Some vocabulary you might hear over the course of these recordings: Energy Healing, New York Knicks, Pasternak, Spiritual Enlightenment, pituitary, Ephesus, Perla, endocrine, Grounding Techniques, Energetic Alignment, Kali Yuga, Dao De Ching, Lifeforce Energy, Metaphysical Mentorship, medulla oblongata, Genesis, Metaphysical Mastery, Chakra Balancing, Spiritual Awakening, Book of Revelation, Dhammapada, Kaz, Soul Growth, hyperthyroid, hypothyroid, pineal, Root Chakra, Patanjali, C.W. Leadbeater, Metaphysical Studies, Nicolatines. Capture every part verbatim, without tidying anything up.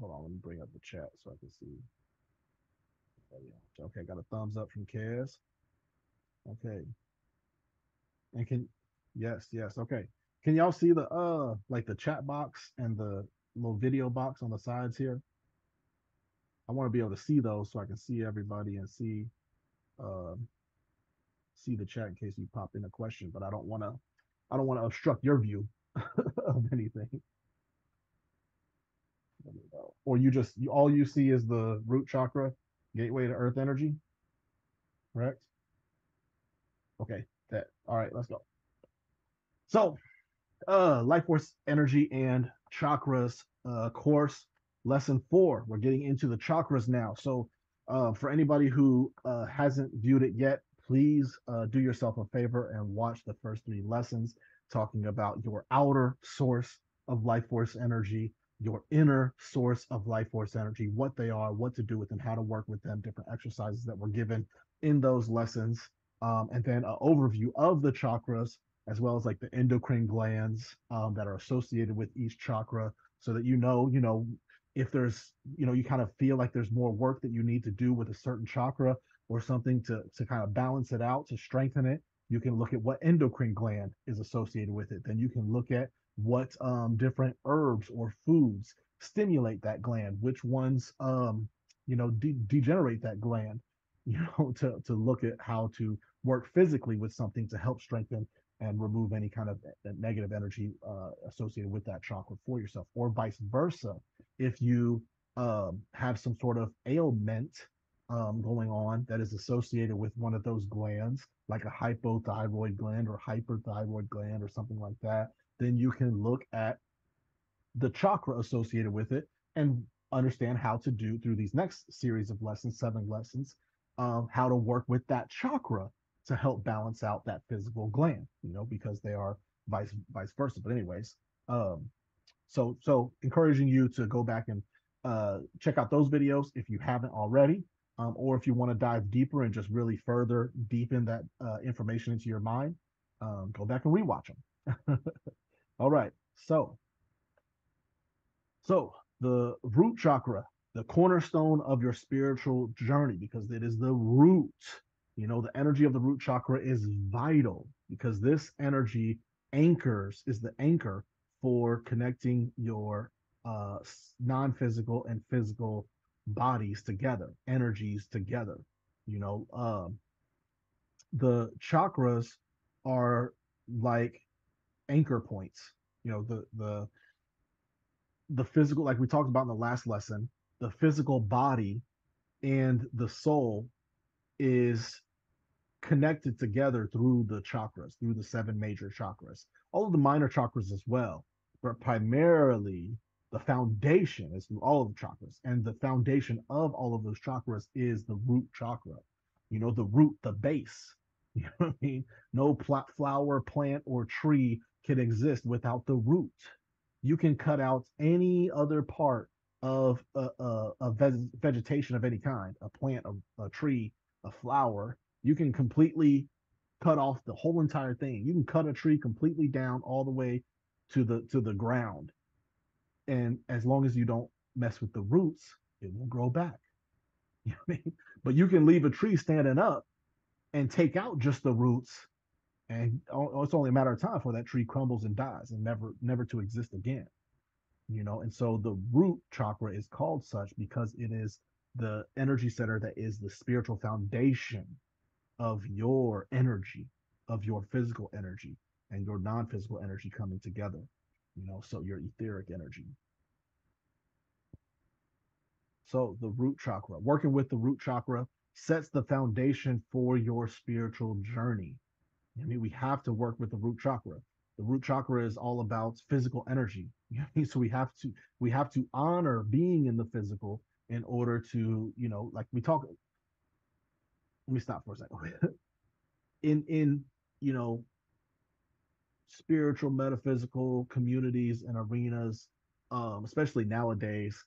Hold on, let me bring up the chat so I can see. There we go. Okay, got a thumbs up from Kaz. Okay. And can, yes, yes, okay. Can y'all see the, uh, like the chat box and the little video box on the sides here? I want to be able to see those so I can see everybody and see, uh, see the chat in case you pop in a question, but I don't want to, I don't want to obstruct your view of anything. There we go. Or you just, you, all you see is the root chakra, gateway to earth energy, correct? Okay, that, all right, let's go. So, uh, Lifeforce Energy and Chakras uh, course, lesson four. We're getting into the chakras now. So uh, for anybody who uh, hasn't viewed it yet, please uh, do yourself a favor and watch the first three lessons talking about your outer source of Lifeforce Energy, your inner source of Lifeforce Energy, what they are, what to do with them, how to work with them, different exercises that were given in those lessons, um, and then an overview of the chakras, as well as like the endocrine glands um, that are associated with each chakra, so that you know, you know, if there's, you know, you kind of feel like there's more work that you need to do with a certain chakra or something to, to kind of balance it out, to strengthen it, you can look at what endocrine gland is associated with it. Then you can look at what um, different herbs or foods stimulate that gland, which ones, um, you know, de degenerate that gland, you know, to, to look at how to work physically with something to help strengthen and remove any kind of negative energy uh, associated with that chakra for yourself, or vice versa. If you um, have some sort of ailment um, going on that is associated with one of those glands, like a hypothyroid gland or hyperthyroid gland or something like that, then you can look at the chakra associated with it and understand how to do, through these next series of lessons, seven lessons, um, how to work with that chakra to help balance out that physical gland, you know, because they are vice vice versa. But anyways, um, so so encouraging you to go back and uh, check out those videos if you haven't already, um, or if you want to dive deeper and just really further deepen that uh, information into your mind, um, go back and rewatch them. All right, so so the root chakra, the cornerstone of your spiritual journey, because it is the root. You know, the energy of the root chakra is vital because this energy anchors, is the anchor for connecting your uh, non-physical and physical bodies together, energies together. You know, um, the chakras are like anchor points. You know, the the the physical, like we talked about in the last lesson, the physical body and the soul is connected together through the chakras, through the seven major chakras, all of the minor chakras as well, but primarily the foundation is through all of the chakras, and the foundation of all of those chakras is the root chakra. You know, the root, the base, you know what I mean? No pl- flower, plant, or tree can exist without the root. You can cut out any other part of a, a, a veg- vegetation of any kind, a plant, a, a tree, a flower. You can completely cut off the whole entire thing. You can cut a tree completely down all the way to the to the ground, and as long as you don't mess with the roots, it will grow back. You know what I mean? But you can leave a tree standing up and take out just the roots, and oh, it's only a matter of time before that tree crumbles and dies and never never to exist again. You know, and so the root chakra is called such because it is the energy center that is the spiritual foundation of your energy, of your physical energy and your non-physical energy coming together, you know, so your etheric energy. So the root chakra, working with the root chakra sets the foundation for your spiritual journey. I mean, we have to work with the root chakra. The root chakra is all about physical energy. So we have to, we have to honor being in the physical in order to, you know, like we talk, let me stop for a second. in, in, you know, spiritual, metaphysical communities and arenas, um, especially nowadays,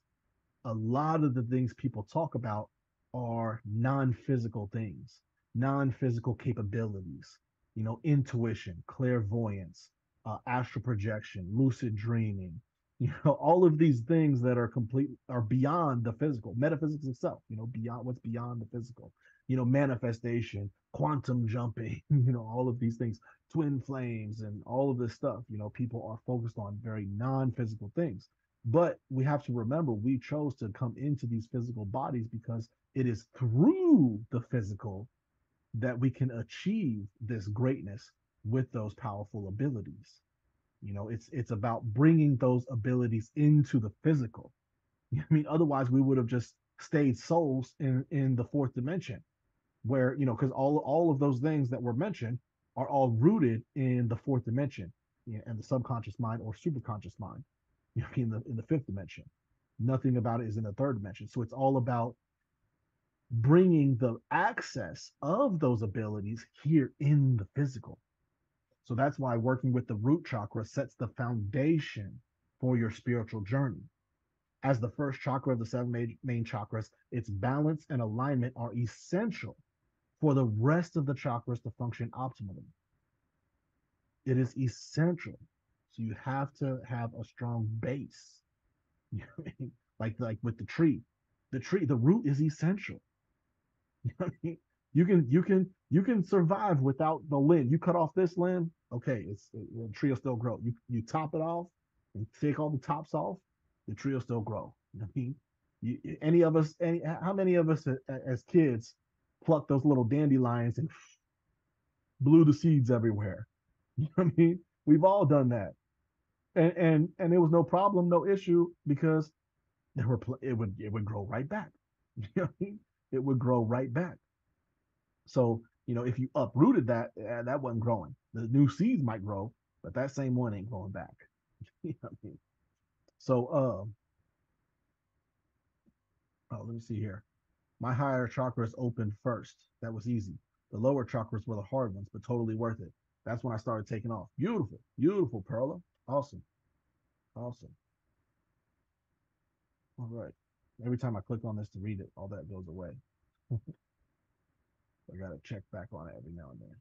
a lot of the things people talk about are non-physical things, non-physical capabilities, you know, intuition, clairvoyance, uh, astral projection, lucid dreaming, you know, all of these things that are complete are beyond the physical, metaphysics itself, you know, beyond what's beyond the physical, you know, manifestation, quantum jumping, you know, all of these things, twin flames and all of this stuff, you know, people are focused on very non-physical things. But we have to remember, we chose to come into these physical bodies because it is through the physical that we can achieve this greatness with those powerful abilities. You know, it's it's about bringing those abilities into the physical. I mean, otherwise we would have just stayed souls in, in the fourth dimension, where, you know, because all, all of those things that were mentioned are all rooted in the fourth dimension, you know, and the subconscious mind or superconscious mind, you know, in the in the fifth dimension. Nothing about it is in the third dimension. So it's all about bringing the access of those abilities here in the physical. So that's why working with the root chakra sets the foundation for your spiritual journey. As the first chakra of the seven main, main chakras, its balance and alignment are essential for the rest of the chakras to function optimally. It is essential. So you have to have a strong base. You know what I mean? Like, like with the tree, the tree, the root is essential. You know what I mean? You can, you can, you can survive without the limb. You cut off this limb, okay, it's, it, the tree will still grow. You you top it off and take all the tops off, the tree will still grow. You know what I mean? You, any of us, any, how many of us as kids plucked those little dandelions and blew the seeds everywhere? You know what I mean? We've all done that, and and and it was no problem, no issue, because there were it would it would grow right back. You know what I mean? It would grow right back. So, you know, if you uprooted that, uh, that wasn't growing. The new seeds might grow, but that same one ain't going back. You know what I mean? So, um, oh, let me see here. My higher chakras opened first. That was easy. The lower chakras were the hard ones, but totally worth it. That's when I started taking off. Beautiful, beautiful, Perla. Awesome, awesome. All right. Every time I click on this to read it, all that goes away. I got to check back on it every now and then.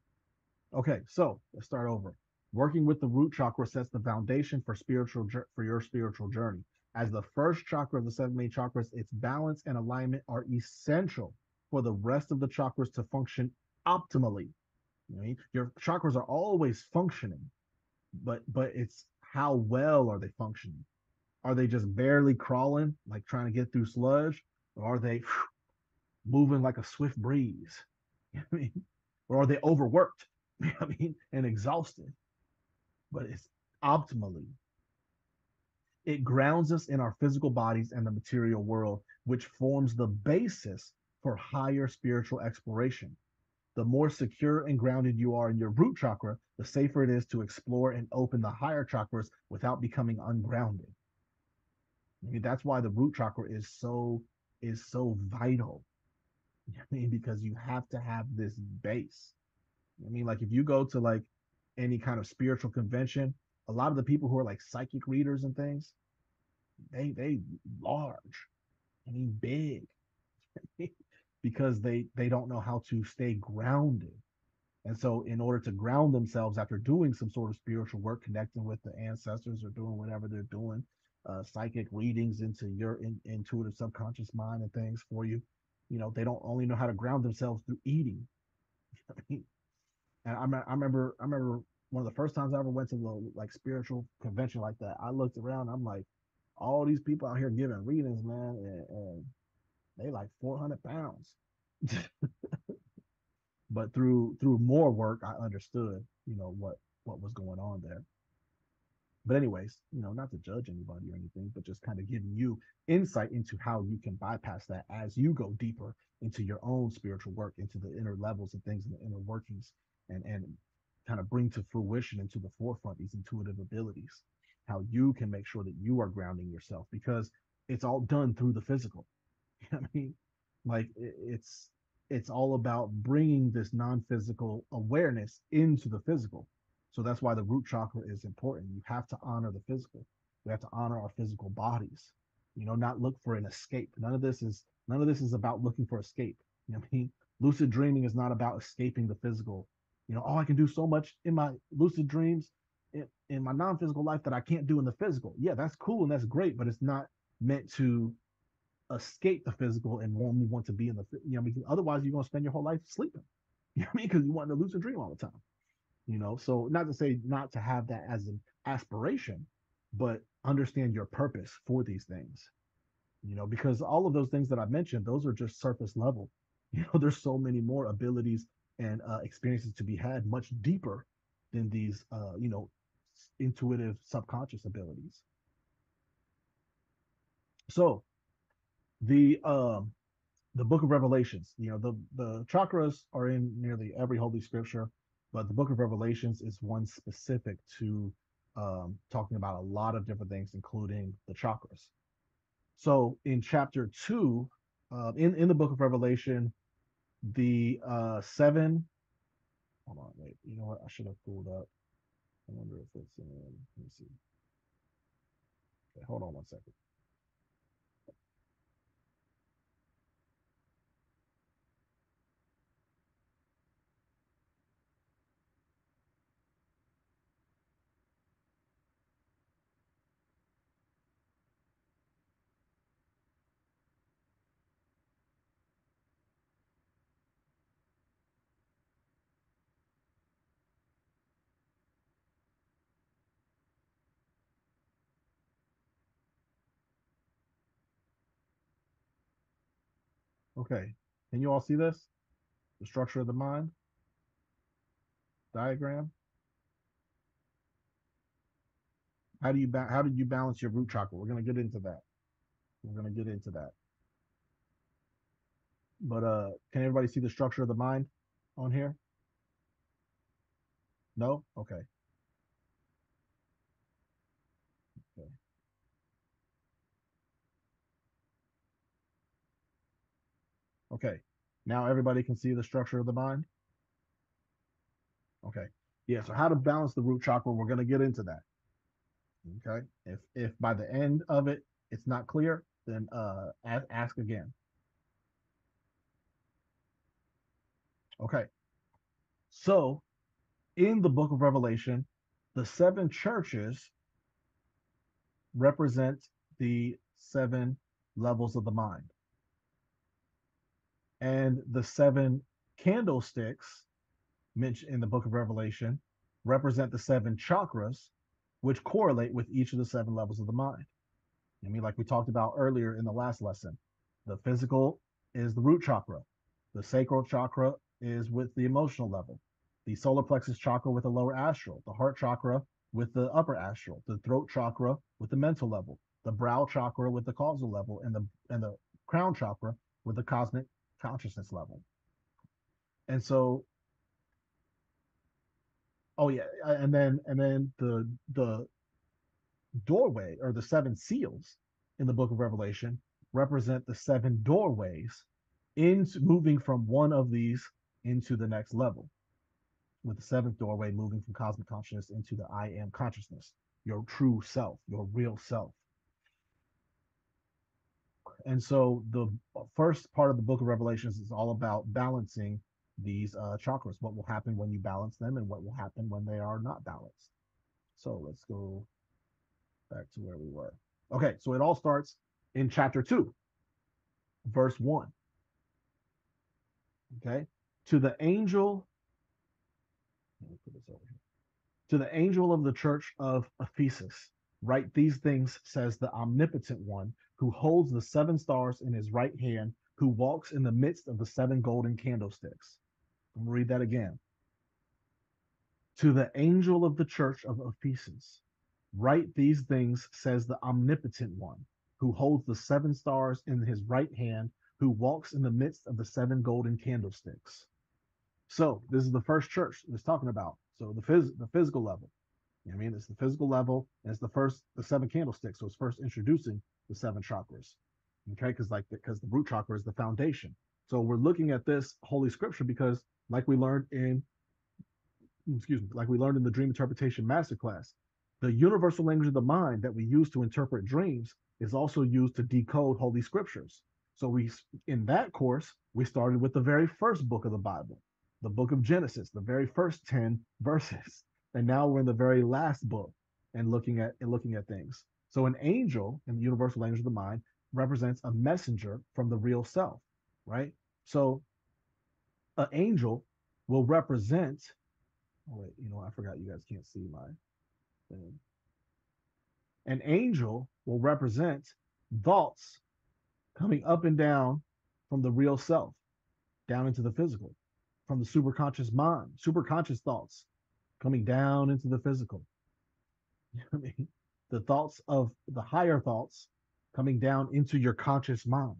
Okay, so let's start over. Working with the root chakra sets the foundation for spiritual for your spiritual journey. As the first chakra of the seven main chakras, its balance and alignment are essential for the rest of the chakras to function optimally. You know what I mean? Your chakras are always functioning, but but it's how well are they functioning? Are they just barely crawling, like trying to get through sludge? Or are they whew, moving like a swift breeze? You know what I mean? Or are they overworked? You know what I mean? And exhausted. But it's optimally. It grounds us in our physical bodies and the material world, which forms the basis for higher spiritual exploration. The more secure and grounded you are in your root chakra, the safer it is to explore and open the higher chakras without becoming ungrounded. I mean, that's why the root chakra is so is so vital. I mean, because you have to have this base. I mean, like if you go to like any kind of spiritual convention, a lot of the people who are like psychic readers and things, they they large, I mean big, because they they don't know how to stay grounded. And so in order to ground themselves after doing some sort of spiritual work, connecting with the ancestors or doing whatever they're doing, uh, psychic readings into your in, intuitive subconscious mind and things for you, you know, they don't only know how to ground themselves through eating. And I, I remember, I remember one of the first times I ever went to a like spiritual convention like that. I looked around, I'm like, all these people out here giving readings, man, and, and they like four hundred pounds. But through through more work, I understood, you know, what what was going on there. But anyways, you know, not to judge anybody or anything, but just kind of giving you insight into how you can bypass that as you go deeper into your own spiritual work, into the inner levels and things, and the inner workings, and, and kind of bring to fruition into the forefront these intuitive abilities, how you can make sure that you are grounding yourself, because it's all done through the physical. You know what I mean? Like it's, it's all about bringing this non-physical awareness into the physical. So that's why the root chakra is important. You have to honor the physical. We have to honor our physical bodies, you know, not look for an escape. None of this is, none of this is about looking for escape. You know what I mean? Lucid dreaming is not about escaping the physical. You know, oh, I can do so much in my lucid dreams. in, in my non-physical life that I can't do in the physical. Yeah, that's cool and that's great, but it's not meant to escape the physical and only want to be in the, you know, because otherwise you're going to spend your whole life sleeping. You know what I mean? Because you want to lucid dream all the time. You know, so not to say not to have that as an aspiration, but understand your purpose for these things. You know, because all of those things that I mentioned, those are just surface level. You know, there's so many more abilities and uh, experiences to be had much deeper than these, uh, you know, intuitive subconscious abilities. So the um, the Book of Revelations, you know, the, the chakras are in nearly every holy scripture, but the Book of Revelations is one specific to um, talking about a lot of different things, including the chakras. So in chapter two, uh, in, in the Book of Revelation, the uh, seven, hold on, wait, you know what? I should have pulled up. I wonder if it's in, let me see. Okay, hold on one second. Okay, can you all see this? The structure of the mind diagram. How do you ba- how did you balance your root chakra? We're going to get into that. We're going to get into that. But uh, can everybody see the structure of the mind on here? No? Okay. Okay. Okay, now everybody can see the structure of the mind. Okay, yeah, so how to balance the root chakra, we're going to get into that. Okay, if if by the end of it, it's not clear, then uh, ask again. Okay, so in the Book of Revelation, the seven churches represent the seven levels of the mind. And the seven candlesticks mentioned in the Book of Revelation represent the seven chakras, which correlate with each of the seven levels of the mind. I mean, like we talked about earlier in the last lesson, the physical is the root chakra. The sacral chakra is with the emotional level. The solar plexus chakra with the lower astral. The heart chakra with the upper astral. The throat chakra with the mental level. The brow chakra with the causal level. And the, and the crown chakra with the cosmic consciousness level. And so, oh yeah, and then and then the the doorway, or the seven seals in the Book of Revelation, represent the seven doorways into moving from one of these into the next level, with the seventh doorway moving from cosmic consciousness into the I am consciousness, your true self, your real self. And so the first part of the Book of Revelations is all about balancing these uh, chakras, what will happen when you balance them and what will happen when they are not balanced. So let's go back to where we were. Okay, so it all starts in chapter two, verse one. Okay, to the angel, let me put this over here. To the angel of the church of Ephesus, write these things, says the omnipotent one, who holds the seven stars in his right hand, who walks in the midst of the seven golden candlesticks. I'm going to read that again. To the angel of the church of Ephesus, write these things, says the omnipotent one, who holds the seven stars in his right hand, who walks in the midst of the seven golden candlesticks. So this is the first church that's talking about. So the, phys- the physical level. You know what I mean, it's the physical level, and it's the first, the seven candlesticks. So it's first introducing the seven chakras, okay? Because like, because the root chakra is the foundation. So we're looking at this holy scripture because, like we learned in, excuse me, like we learned in the Dream Interpretation Masterclass, the universal language of the mind that we use to interpret dreams is also used to decode holy scriptures. So we, in that course, we started with the very first book of the Bible, the Book of Genesis, the very first ten verses. And now we're in the very last book and looking at and looking at things. So an angel in the universal language of the mind represents a messenger from the real self, right? So an angel will represent, oh wait, you know, I forgot you guys can't see my thing. An angel will represent thoughts coming up and down from the real self, down into the physical, from the superconscious mind, superconscious thoughts coming down into the physical. You know what I mean? The thoughts of the higher thoughts coming down into your conscious mind.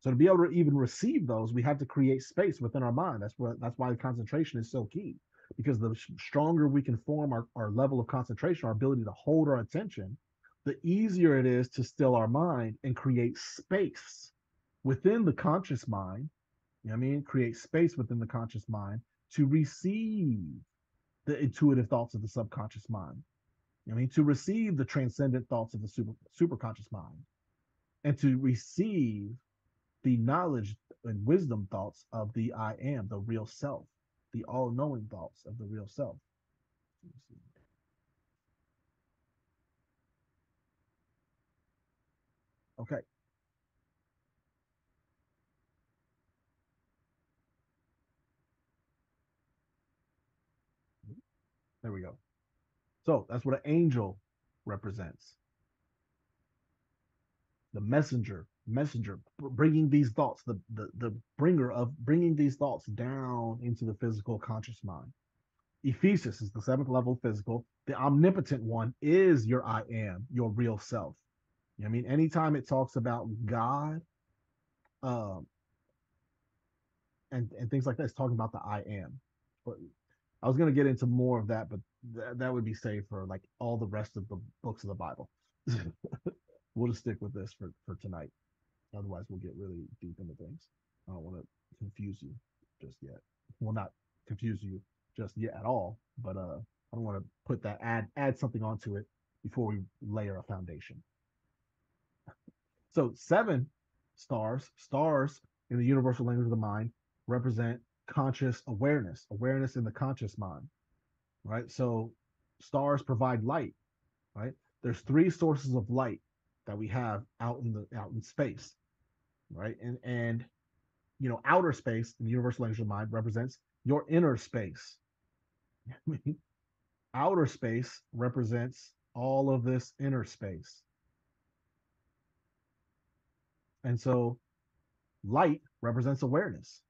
So to be able to even receive those, we have to create space within our mind. That's where, that's why concentration is so key, because the stronger we can form our, our level of concentration, our ability to hold our attention, the easier it is to still our mind and create space within the conscious mind. You know what I mean? Create space within the conscious mind to receive the intuitive thoughts of the subconscious mind. You know what I mean? To receive the transcendent thoughts of the super superconscious mind, and to receive the knowledge and wisdom thoughts of the I am, the real self, the all-knowing thoughts of the real self. Okay. There we go. So that's what an angel represents. The messenger, messenger, bringing these thoughts, the, the, the bringer of bringing these thoughts down into the physical conscious mind. Ephesus is the seventh level physical. The omnipotent one is your I am, your real self. You know what I mean? Anytime it talks about God um, and, and things like that, it's talking about the I am. But I was going to get into more of that, but th that would be safe for like all the rest of the books of the Bible. We'll just stick with this for, for tonight. Otherwise, we'll get really deep into things. I don't want to confuse you just yet. Well, not confuse you just yet at all, but uh, I don't want to put that, add, add something onto it before we layer a foundation. So seven stars, stars in the universal language of the mind represent conscious awareness, awareness in the conscious mind, right? So stars provide light, right? There's three sources of light that we have out in the out in space, right? And and you know, outer space in the universal language of the mind represents your inner space. I mean, outer space represents all of this inner space. And so light represents awareness.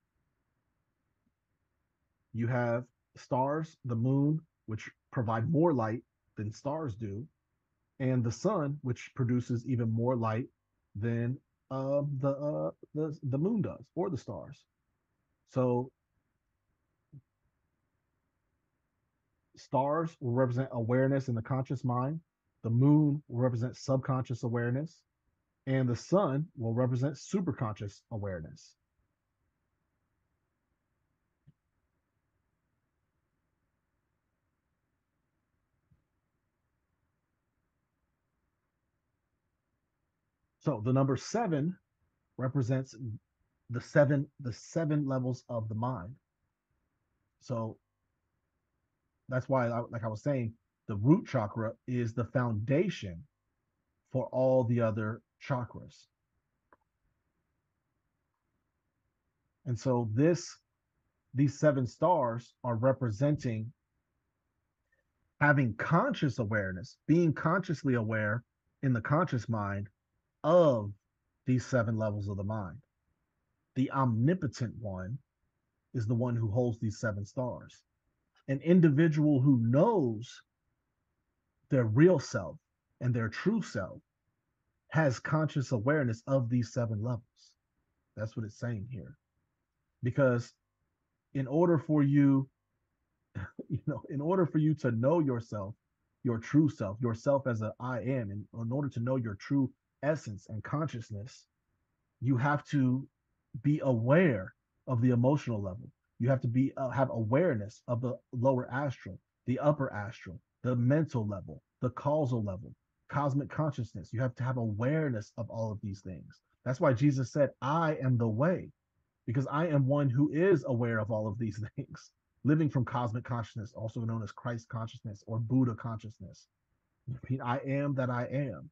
You have stars, the moon, which provide more light than stars do, and the sun, which produces even more light than uh, the, uh, the, the moon does, or the stars. So stars will represent awareness in the conscious mind. The moon will represent subconscious awareness. And the sun will represent superconscious awareness. So the number seven represents the seven, the seven levels of the mind. So that's why, I, like I was saying, the root chakra is the foundation for all the other chakras. And so this, these seven stars are representing having conscious awareness, being consciously aware in the conscious mind of these seven levels of the mind. The omnipotent one is the one who holds these seven stars. An individual who knows their real self and their true self has conscious awareness of these seven levels. That's what it's saying here. Because in order for you, you know, in order for you to know yourself, your true self, yourself as a I am, and in order to know your true essence and consciousness, you have to be aware of the emotional level. You have to be uh, have awareness of the lower astral, the upper astral, the mental level, the causal level, cosmic consciousness. You have to have awareness of all of these things. That's why Jesus said, I am the way, because I am one who is aware of all of these things. living from cosmic consciousness, also known as Christ consciousness or Buddha consciousness. Repeat, I am that I am.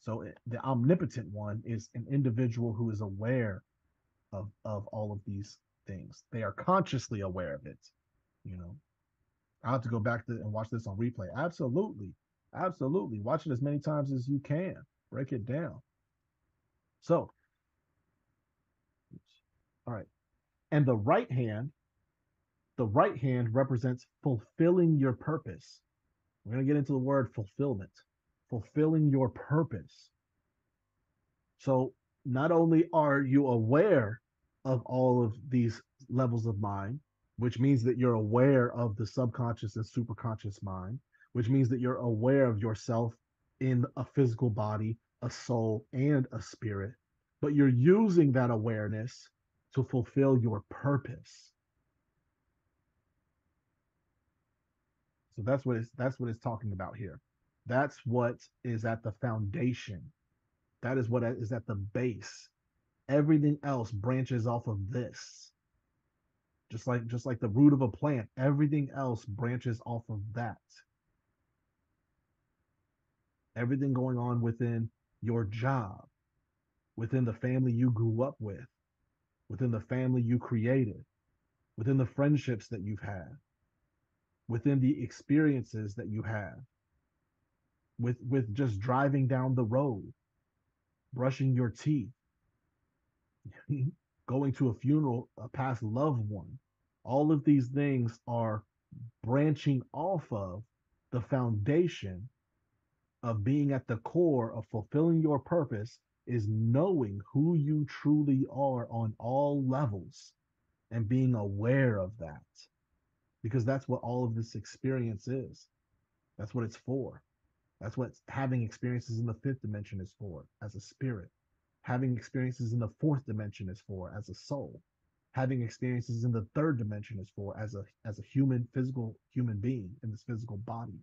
So it, the omnipotent one is an individual who is aware of, of all of these things. They are consciously aware of it. You know, I'll have to go back to and watch this on replay. Absolutely. Absolutely. Watch it as many times as you can. Break it down. So, all right. And the right hand, the right hand represents fulfilling your purpose. We're going to get into the word fulfillment, fulfilling your purpose. So not only are you aware of all of these levels of mind, which means that you're aware of the subconscious and superconscious mind, which means that you're aware of yourself in a physical body, a soul, and a spirit, but you're using that awareness to fulfill your purpose. So that's what it's, that's what it's talking about here. That's what is at the foundation. That is what is at the base. Everything else branches off of this. Just like, just like the root of a plant, everything else branches off of that. Everything going on within your job, within the family you grew up with, within the family you created, within the friendships that you've had, within the experiences that you have, with, with just driving down the road, brushing your teeth, going to a funeral, a past loved one. All of these things are branching off of the foundation of being at the core of fulfilling your purpose is knowing who you truly are on all levels and being aware of that, because that's what all of this experience is. That's what it's for. That's what having experiences in the fifth dimension is for as a spirit. Having experiences in the fourth dimension is for as a soul. Having experiences in the third dimension is for as a as a human, physical human being in this physical body.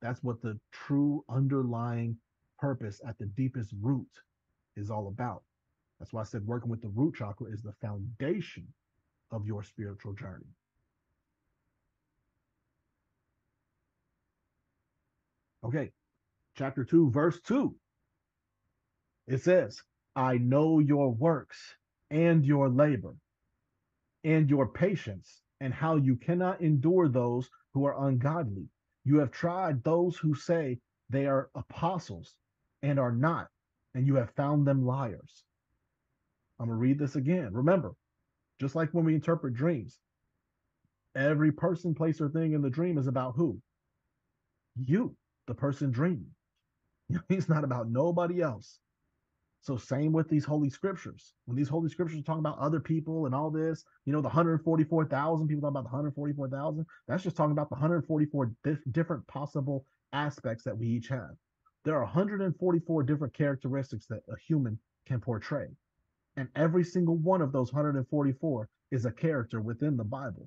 That's what the true underlying purpose at the deepest root is all about. That's why I said working with the root chakra is the foundation of your spiritual journey. Okay, chapter two, verse two. It says, I know your works and your labor and your patience and how you cannot endure those who are ungodly. You have tried those who say they are apostles and are not, and you have found them liars. I'm going to read this again. Remember, just like when we interpret dreams, every person, place, or thing in the dream is about who? You, the person dreaming. It's not about nobody else. So same with these holy scriptures. When these holy scriptures are talking about other people and all this, you know, the one hundred forty-four thousand, people talk about the one hundred forty-four thousand. That's just talking about the one hundred forty-four dif- different possible aspects that we each have. There are one hundred forty-four different characteristics that a human can portray. And every single one of those one hundred forty-four is a character within the Bible.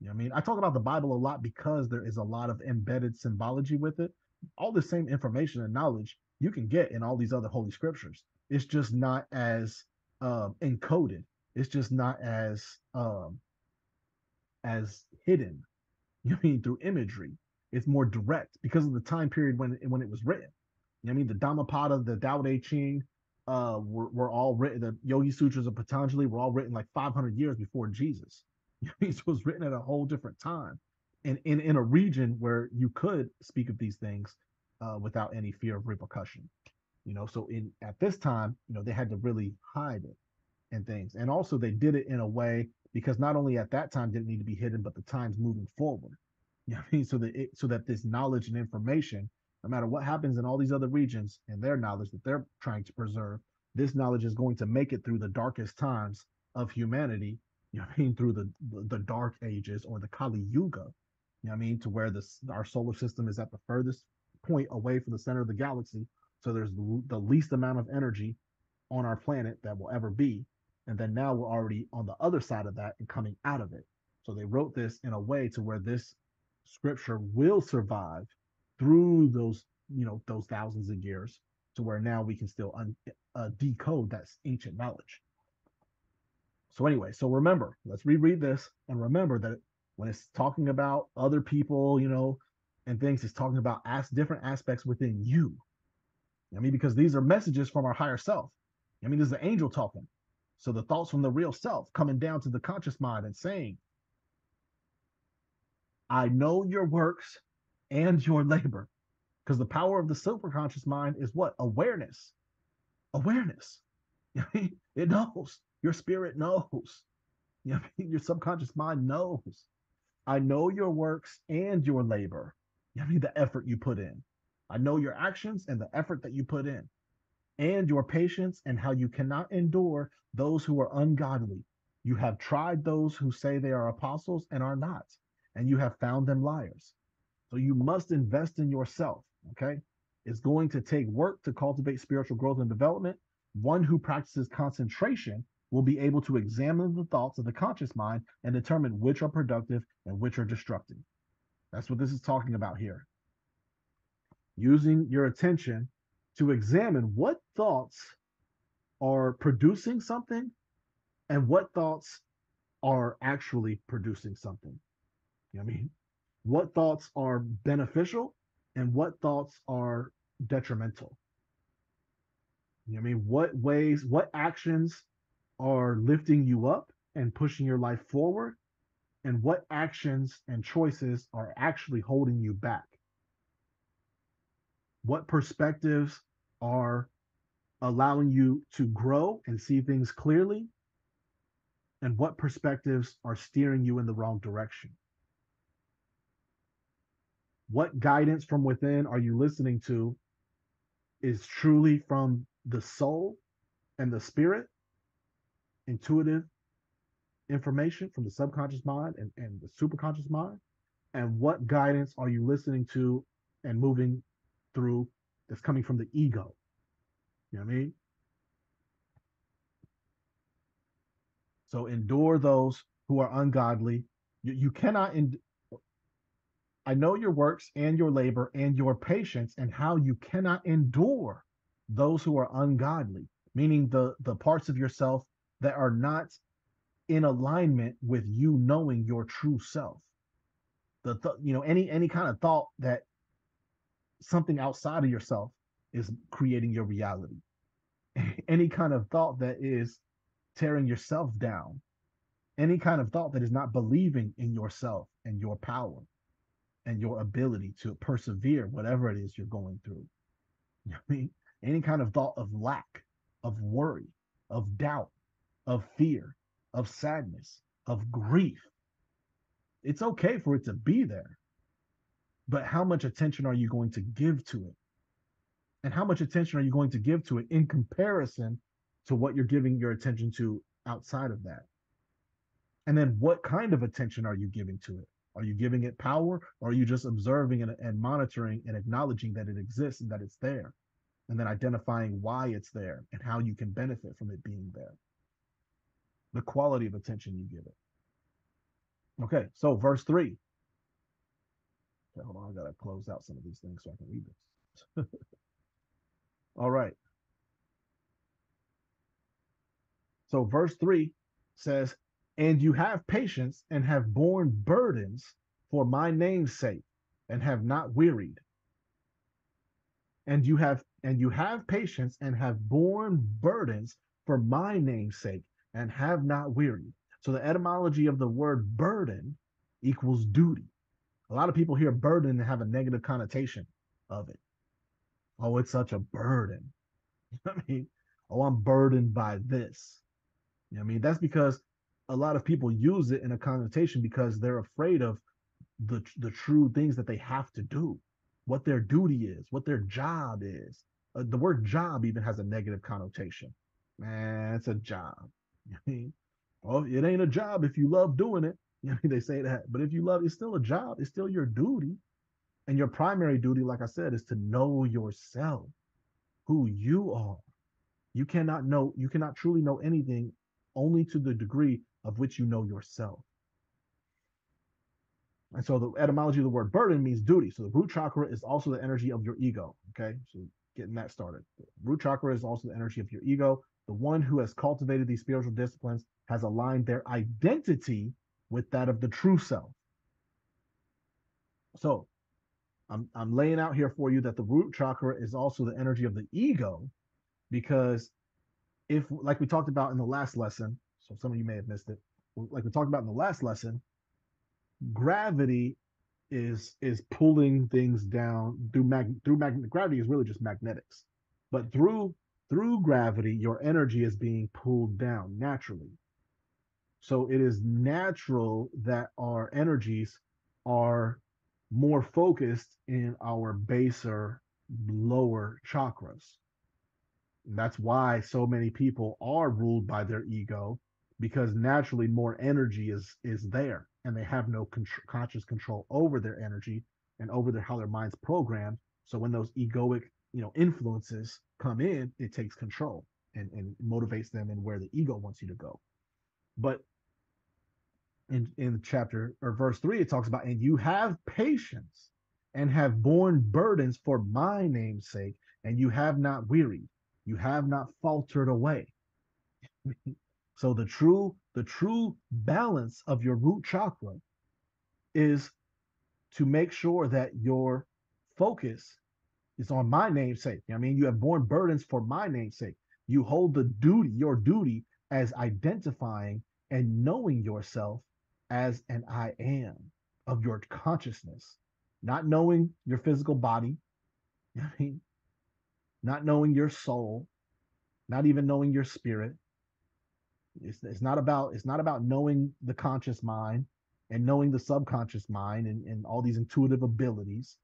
You know what I mean? I talk about the Bible a lot because there is a lot of embedded symbology with it. All the same information and knowledge you can get in all these other holy scriptures. It's just not as um, encoded. It's just not as um, as hidden. You know what I mean? Through imagery, it's more direct because of the time period when when it was written. You know what I mean? The Dhammapada, the Dao De Ching, uh, were, were all written. The Yoga Sutras of Patanjali were all written like five hundred years before Jesus. You know what I mean? So it was written at a whole different time, and in in a region where you could speak of these things uh, without any fear of repercussion. You know, so in at this time, you know, they had to really hide it and things. And also they did it in a way because not only at that time did it need to be hidden, but the time's moving forward. You know what I mean? So that it, so that this knowledge and information, no matter what happens in all these other regions and their knowledge that they're trying to preserve, this knowledge is going to make it through the darkest times of humanity, you know what I mean, through the, the, the dark ages or the Kali Yuga, you know what I mean, to where this our solar system is at the furthest point away from the center of the galaxy. So there's the least amount of energy on our planet that will ever be. And then now we're already on the other side of that and coming out of it. So they wrote this in a way to where this scripture will survive through those, you know, those thousands of years to where now we can still un- uh, decode that ancient knowledge. So anyway, so remember, let's reread this and remember that when it's talking about other people, you know, and things, it's talking about as different aspects within you. I mean, because these are messages from our higher self. I mean, this is an angel talking. So the thoughts from the real self coming down to the conscious mind and saying, I know your works and your labor. Because the power of the superconscious mind is what? Awareness. Awareness. You know, it knows. Your spirit knows. You know, your subconscious mind knows. I know your works and your labor. You know, I mean, the effort you put in. I know your actions and the effort that you put in, and your patience and how you cannot endure those who are ungodly. You have tried those who say they are apostles and are not, and you have found them liars. So you must invest in yourself, okay? It's going to take work to cultivate spiritual growth and development. One who practices concentration will be able to examine the thoughts of the conscious mind and determine which are productive and which are destructive. That's what this is talking about here. Using your attention to examine what thoughts are producing something and what thoughts are actually producing something. You know what I mean? What thoughts are beneficial and what thoughts are detrimental. You know what I mean? What ways, what actions are lifting you up and pushing your life forward, and what actions and choices are actually holding you back? What perspectives are allowing you to grow and see things clearly, and what perspectives are steering you in the wrong direction? What guidance from within are you listening to is truly from the soul and the spirit, intuitive information from the subconscious mind and, and the superconscious mind, and what guidance are you listening to and moving through that's coming from the ego? You know what I mean? So endure those who are ungodly. You, you cannot, end- I know your works and your labor and your patience and how you cannot endure those who are ungodly, meaning the, the parts of yourself that are not in alignment with you knowing your true self. The th- you know, any, any kind of thought that something outside of yourself is creating your reality. Any kind of thought that is tearing yourself down. Any kind of thought that is not believing in yourself and your power and your ability to persevere, whatever it is you're going through. You know what I mean? Any kind of thought of lack, of worry, of doubt, of fear, of sadness, of grief. It's okay for it to be there. But how much attention are you going to give to it? And how much attention are you going to give to it in comparison to what you're giving your attention to outside of that? And then what kind of attention are you giving to it? Are you giving it power, or are you just observing and, and monitoring and acknowledging that it exists and that it's there, and then identifying why it's there and how you can benefit from it being there? The quality of attention you give it. Okay, so verse three. Okay, hold on, I gotta close out some of these things so I can read this. All right. So verse three says, and you have patience and have borne burdens for my name's sake and have not wearied. And you have and you have patience and have borne burdens for my name's sake and have not wearied. So the etymology of the word burden equals duty. A lot of people hear burden and have a negative connotation of it. Oh, it's such a burden. You know what I mean? Oh, I'm burdened by this. You know what I mean? That's because a lot of people use it in a connotation because they're afraid of the, the true things that they have to do, what their duty is, what their job is. Uh, the word job even has a negative connotation. Man, it's a job. You know what I mean? Oh, it ain't a job if you love doing it. You know, they say that, but if you love, it's still a job. It's still your duty. And your primary duty, like I said, is to know yourself, who you are. You cannot know, you cannot truly know anything only to the degree of which you know yourself. And so the etymology of the word burden means duty. So the root chakra is also the energy of your ego. Okay, so getting that started. The root chakra is also the energy of your ego. The one who has cultivated these spiritual disciplines has aligned their identity with that of the true self. So I'm, I'm laying out here for you that the root chakra is also the energy of the ego, because if, like we talked about in the last lesson, so some of you may have missed it, like we talked about in the last lesson, gravity is is pulling things down through mag through magnetic gravity is really just magnetics, but through through gravity, your energy is being pulled down naturally. So it is natural that our energies are more focused in our baser, lower chakras. And that's why so many people are ruled by their ego, because naturally more energy is is there, and they have no con conscious control over their energy and over their, how their mind's programmed. So when those egoic, you know, influences come in, it takes control and, and motivates them in where the ego wants you to go. But in, in chapter or verse three, it talks about, and you have patience and have borne burdens for my name's sake, and you have not wearied, you have not faltered away. So the true, the true balance of your root chakra is to make sure that your focus is on my name's sake. I mean, you have borne burdens for my name's sake. You hold the duty, your duty, as identifying and knowing yourself as an I am of your consciousness, not knowing your physical body, I mean, not knowing your soul, not even knowing your spirit. It's, it's not about it's not about knowing the conscious mind and knowing the subconscious mind and, and all these intuitive abilities.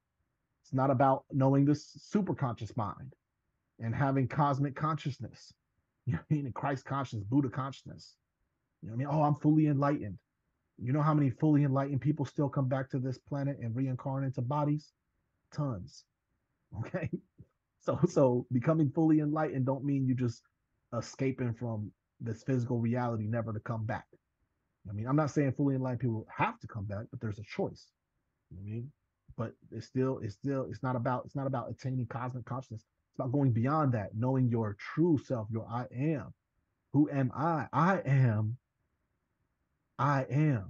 It's not about knowing the superconscious mind and having cosmic consciousness. You know what I mean? And Christ consciousness, Buddha consciousness. You know what I mean? Oh, I'm fully enlightened. You know how many fully enlightened people still come back to this planet and reincarnate into bodies? Tons. Okay. So so becoming fully enlightened don't mean you just escaping from this physical reality never to come back. I mean, I'm not saying fully enlightened people have to come back, but there's a choice. You know what I mean? But it's still, it's still, it's not about, it's not about attaining cosmic consciousness. It's about going beyond that, knowing your true self, your I am. Who am I? I am. I am.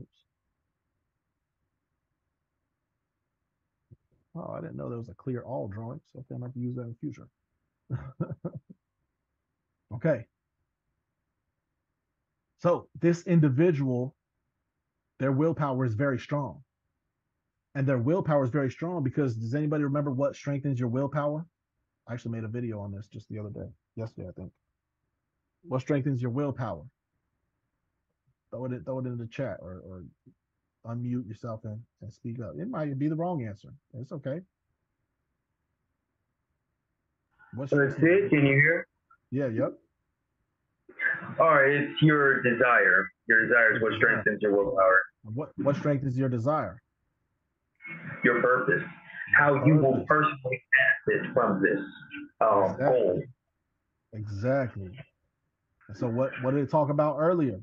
Oops. Oh, I didn't know there was a clear all drawing, so I might use that in the future. Okay. So this individual, their willpower is very strong. And their willpower is very strong because, does anybody remember what strengthens your willpower? I actually made a video on this just the other day. Yesterday, I think. What strengthens your willpower? Throw it, throw it in the chat, or, or unmute yourself and, and speak up. It might be the wrong answer. It's okay. What's so that's it? Can you hear? Yeah, yep. All right, it's your desire. Your desire is what strengthens your willpower. What what strengthens your desire? Your purpose. How purpose. You will personally benefit from this um, exactly. goal. Exactly. And so what what did it talk about earlier?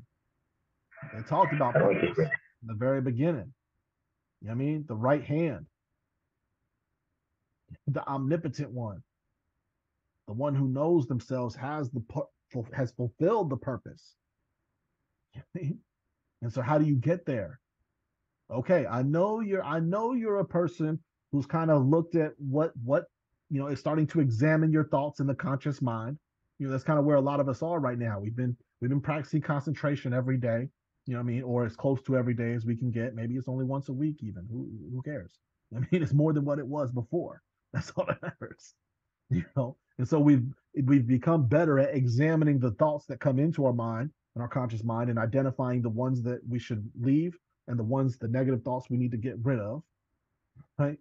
They talked about purpose in the very beginning. You know what I mean? The right hand. The omnipotent one. The one who knows themselves has the purpose. Has fulfilled the purpose. And so how do you get there? Okay, I know you're I know you're a person who's kind of looked at what what you know is starting to examine your thoughts in the conscious mind. You know, that's kind of where a lot of us are right now. We've been we've been practicing concentration every day, you know what I mean, or as close to every day as we can get. Maybe it's only once a week even. Who who cares? I mean, it's more than what it was before. That's all that matters. You know, and so we've we've become better at examining the thoughts that come into our mind and our conscious mind, and identifying the ones that we should leave and the ones, the negative thoughts we need to get rid of, right?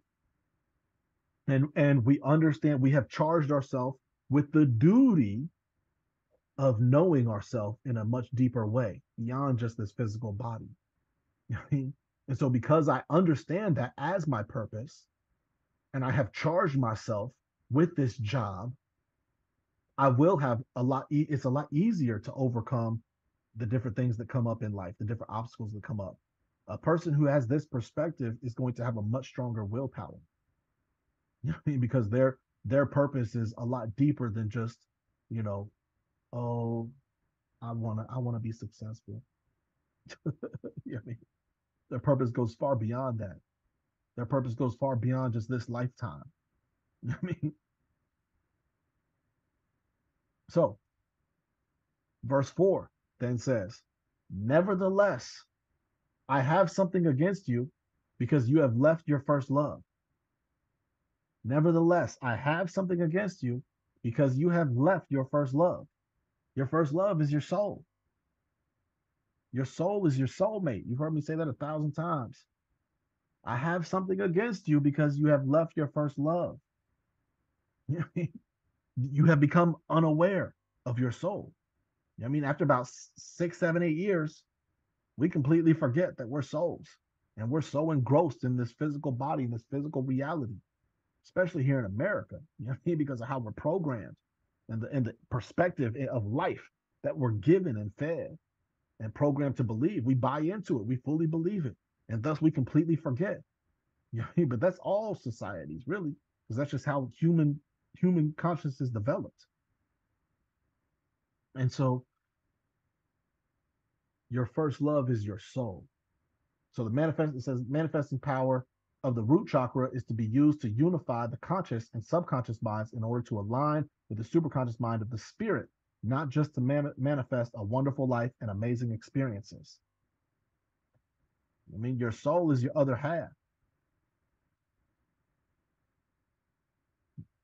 And and we understand we have charged ourselves with the duty of knowing ourselves in a much deeper way beyond just this physical body. You know what I mean? And so because I understand that as my purpose, and I have charged myself with this job, I will have a lot, e it's a lot easier to overcome the different things that come up in life, the different obstacles that come up. A person who has this perspective is going to have a much stronger willpower. You know what I mean? Because their their purpose is a lot deeper than just, you know, oh, I wanna I wanna be successful. You know what I mean? Their purpose goes far beyond that. Their purpose goes far beyond just this lifetime. You know what I mean? So, verse four then says, nevertheless, I have something against you because you have left your first love. Nevertheless, I have something against you because you have left your first love. Your first love is your soul. Your soul is your soulmate. You've heard me say that a thousand times. I have something against you because you have left your first love. You know what I mean? You have become unaware of your soul. You know what I mean? After about six, seven, eight years, we completely forget that we're souls. And we're so engrossed in this physical body, in this physical reality, especially here in America, you know what I mean? Because of how we're programmed and the, and the perspective of life that we're given and fed and programmed to believe. We buy into it. We fully believe it. And thus we completely forget. You know what I mean? But that's all societies, really, because that's just how human human consciousness is developed. And so your first love is your soul. So the manifest, it says manifesting power of the root chakra is to be used to unify the conscious and subconscious minds in order to align with the superconscious mind of the spirit, not just to man manifest a wonderful life and amazing experiences. I mean, your soul is your other half.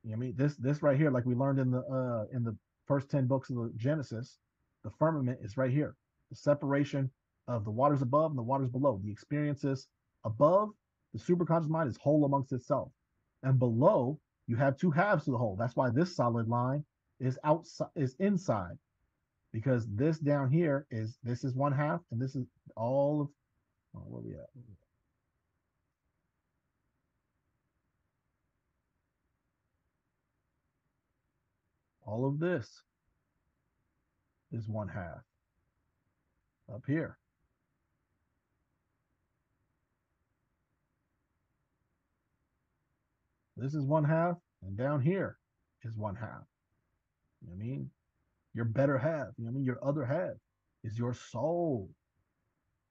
You know what I mean, this this right here, like we learned in the uh, in the first ten books of the Genesis, the firmament is right here. The separation of the waters above and the waters below. The experiences above, the superconscious mind is whole amongst itself, and below you have two halves to the whole. That's why this solid line is outside, is inside, because this down here is this is one half, and this is all of oh, where we at. All of this is one half up here. This is one half, and down here is one half. You know what I mean? Your better half, you know what I mean? Your other half is your soul.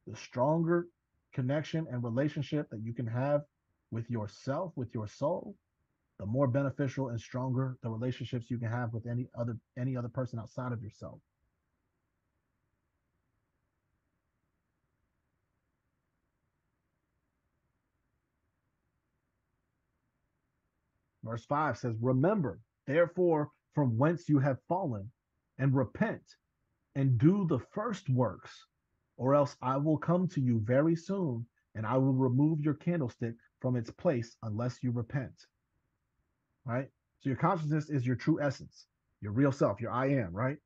The stronger connection and relationship that you can have with yourself, with your soul, the more beneficial and stronger the relationships you can have with any other any other person outside of yourself. Verse five says, remember, therefore, from whence you have fallen, and repent, and do the first works, or else I will come to you very soon, and I will remove your candlestick from its place unless you repent. Right? So your consciousness is your true essence, your real self, your I am, right?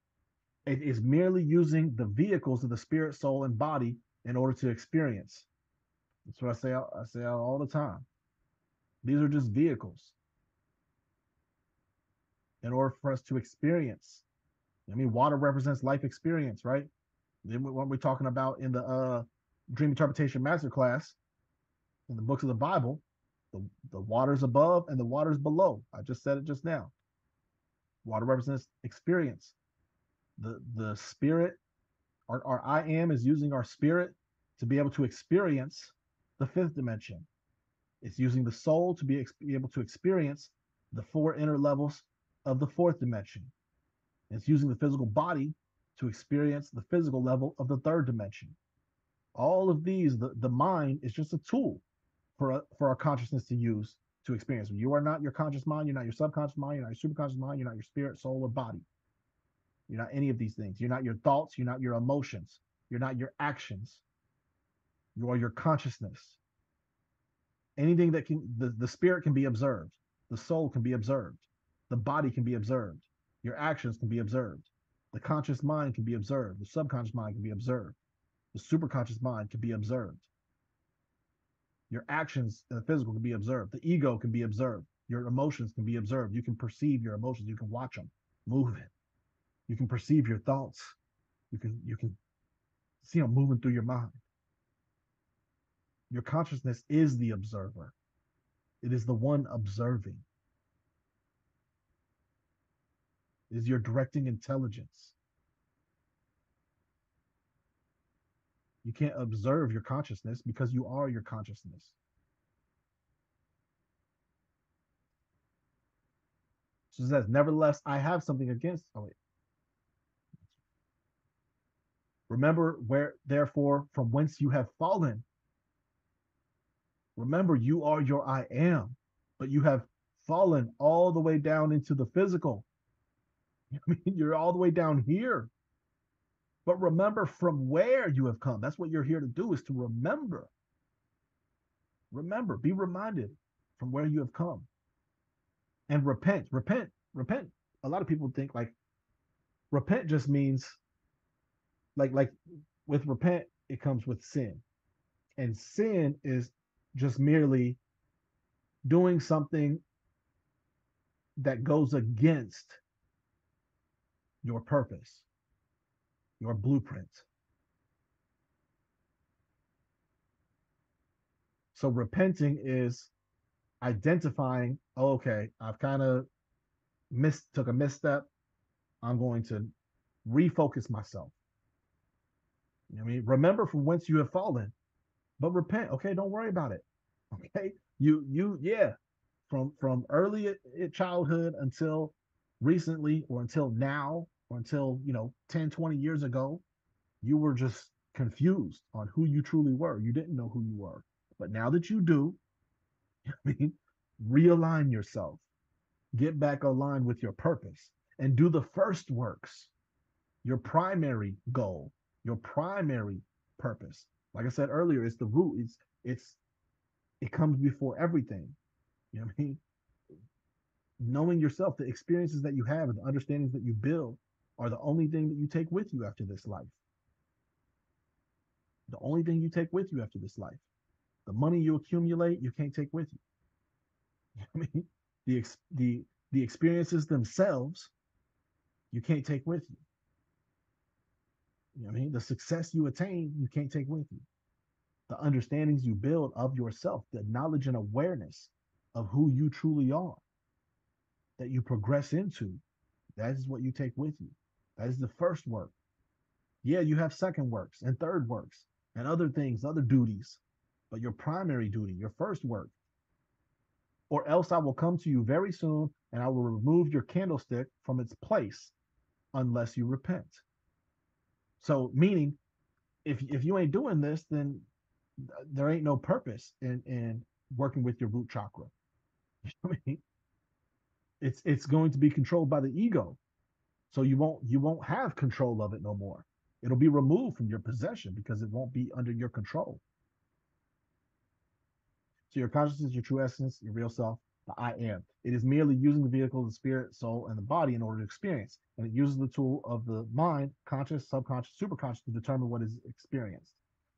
It is merely using the vehicles of the spirit, soul, and body in order to experience. That's what I say, I say all the time. These are just vehicles in order for us to experience. I mean, water represents life experience, right? Then what we're talking about in the uh, Dream Interpretation Masterclass, in the books of the Bible, The, the waters above and the waters below. I just said it just now. Water represents experience. The, the spirit, our, our I am is using our spirit to be able to experience the fifth dimension. It's using the soul to be, be able to experience the four inner levels of the fourth dimension. It's using the physical body to experience the physical level of the third dimension. All of these, the, the mind is just a tool for, for our consciousness to use to experience. You are not your conscious mind. You're not your subconscious mind. You're not your superconscious mind. You're not your spirit, soul, or body. You're not any of these things. You're not your thoughts. You're not your emotions. You're not your actions. You are your consciousness. Anything that can, the, the spirit can be observed. The soul can be observed. The body can be observed. Your actions can be observed. The conscious mind can be observed. The subconscious mind can be observed. The superconscious mind can be observed. Your actions in the physical can be observed. The ego can be observed. Your emotions can be observed. You can perceive your emotions. You can watch them move it. You can perceive your thoughts. You can, you can see them moving through your mind. Your consciousness is the observer. It is the one observing. It is your directing intelligence. You can't observe your consciousness because you are your consciousness. So it says, nevertheless, I have something against. Oh, wait. Remember where, therefore, from whence you have fallen. Remember, you are your I am, but you have fallen all the way down into the physical. I mean, you're all the way down here. But remember from where you have come. That's what you're here to do, is to remember. Remember, be reminded from where you have come. And repent, repent, repent. A lot of people think like repent just means like, like with repent, it comes with sin. And sin is just merely doing something that goes against your purpose, your blueprint. So repenting is identifying, oh, okay, I've kind of missed, took a misstep. I'm going to refocus myself. You know what I mean? Remember from whence you have fallen, but repent. Okay, don't worry about it. Okay, you, you, yeah, from from early childhood until recently, or until now, or until, you know, ten, twenty years ago, you were just confused on who you truly were. You didn't know who you were. But now that you do, I mean, realign yourself, get back aligned with your purpose, and do the first works, your primary goal, your primary purpose. Like I said earlier, it's the root. It's, it's, it comes before everything. You know what I mean? Knowing yourself, the experiences that you have and the understandings that you build are the only thing that you take with you after this life. The only thing you take with you after this life. The money you accumulate, you can't take with you. You know what I mean? The, ex the, the experiences themselves, you can't take with you. You know what I mean? The success you attain, you can't take with you. The understandings you build of yourself, the knowledge and awareness of who you truly are, that you progress into, that is what you take with you. That is the first work. Yeah, you have second works and third works and other things, other duties, but your primary duty, your first work, or else I will come to you very soon and I will remove your candlestick from its place unless you repent. So meaning, if, if you ain't doing this, then there ain't no purpose in, in working with your root chakra. You know what I mean? It's, it's going to be controlled by the ego. So you won't, you won't have control of it no more. It'll be removed from your possession because it won't be under your control. So your consciousness, your true essence, your real self, the I am. It is merely using the vehicle of the spirit, soul, and the body in order to experience. And it uses the tool of the mind, conscious, subconscious, superconscious to determine what is experienced.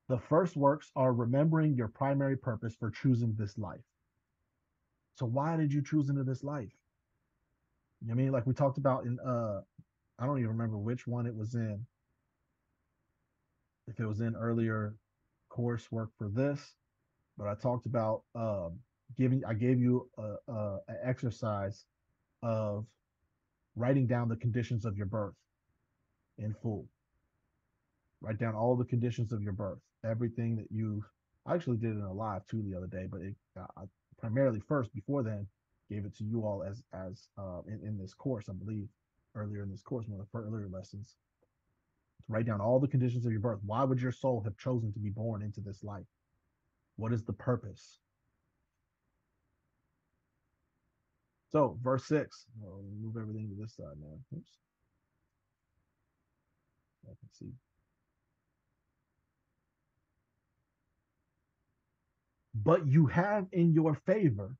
The first works are remembering your primary purpose for choosing this life. So why did you choose into this life? You know what I mean? Like we talked about in, uh, I don't even remember which one it was in. If it was in earlier coursework for this, but I talked about um, giving, I gave you an exercise of writing down the conditions of your birth in full. Write down all the conditions of your birth, everything that you, I actually did it in a live too the other day, but it, I primarily first before then gave it to you all as, as uh, in, in this course, I believe, earlier in this course, one of the earlier lessons. Write down all the conditions of your birth. Why would your soul have chosen to be born into this life? What is the purpose? So verse six, we'll move everything to this side now. Oops. I can see. But you have in your favor.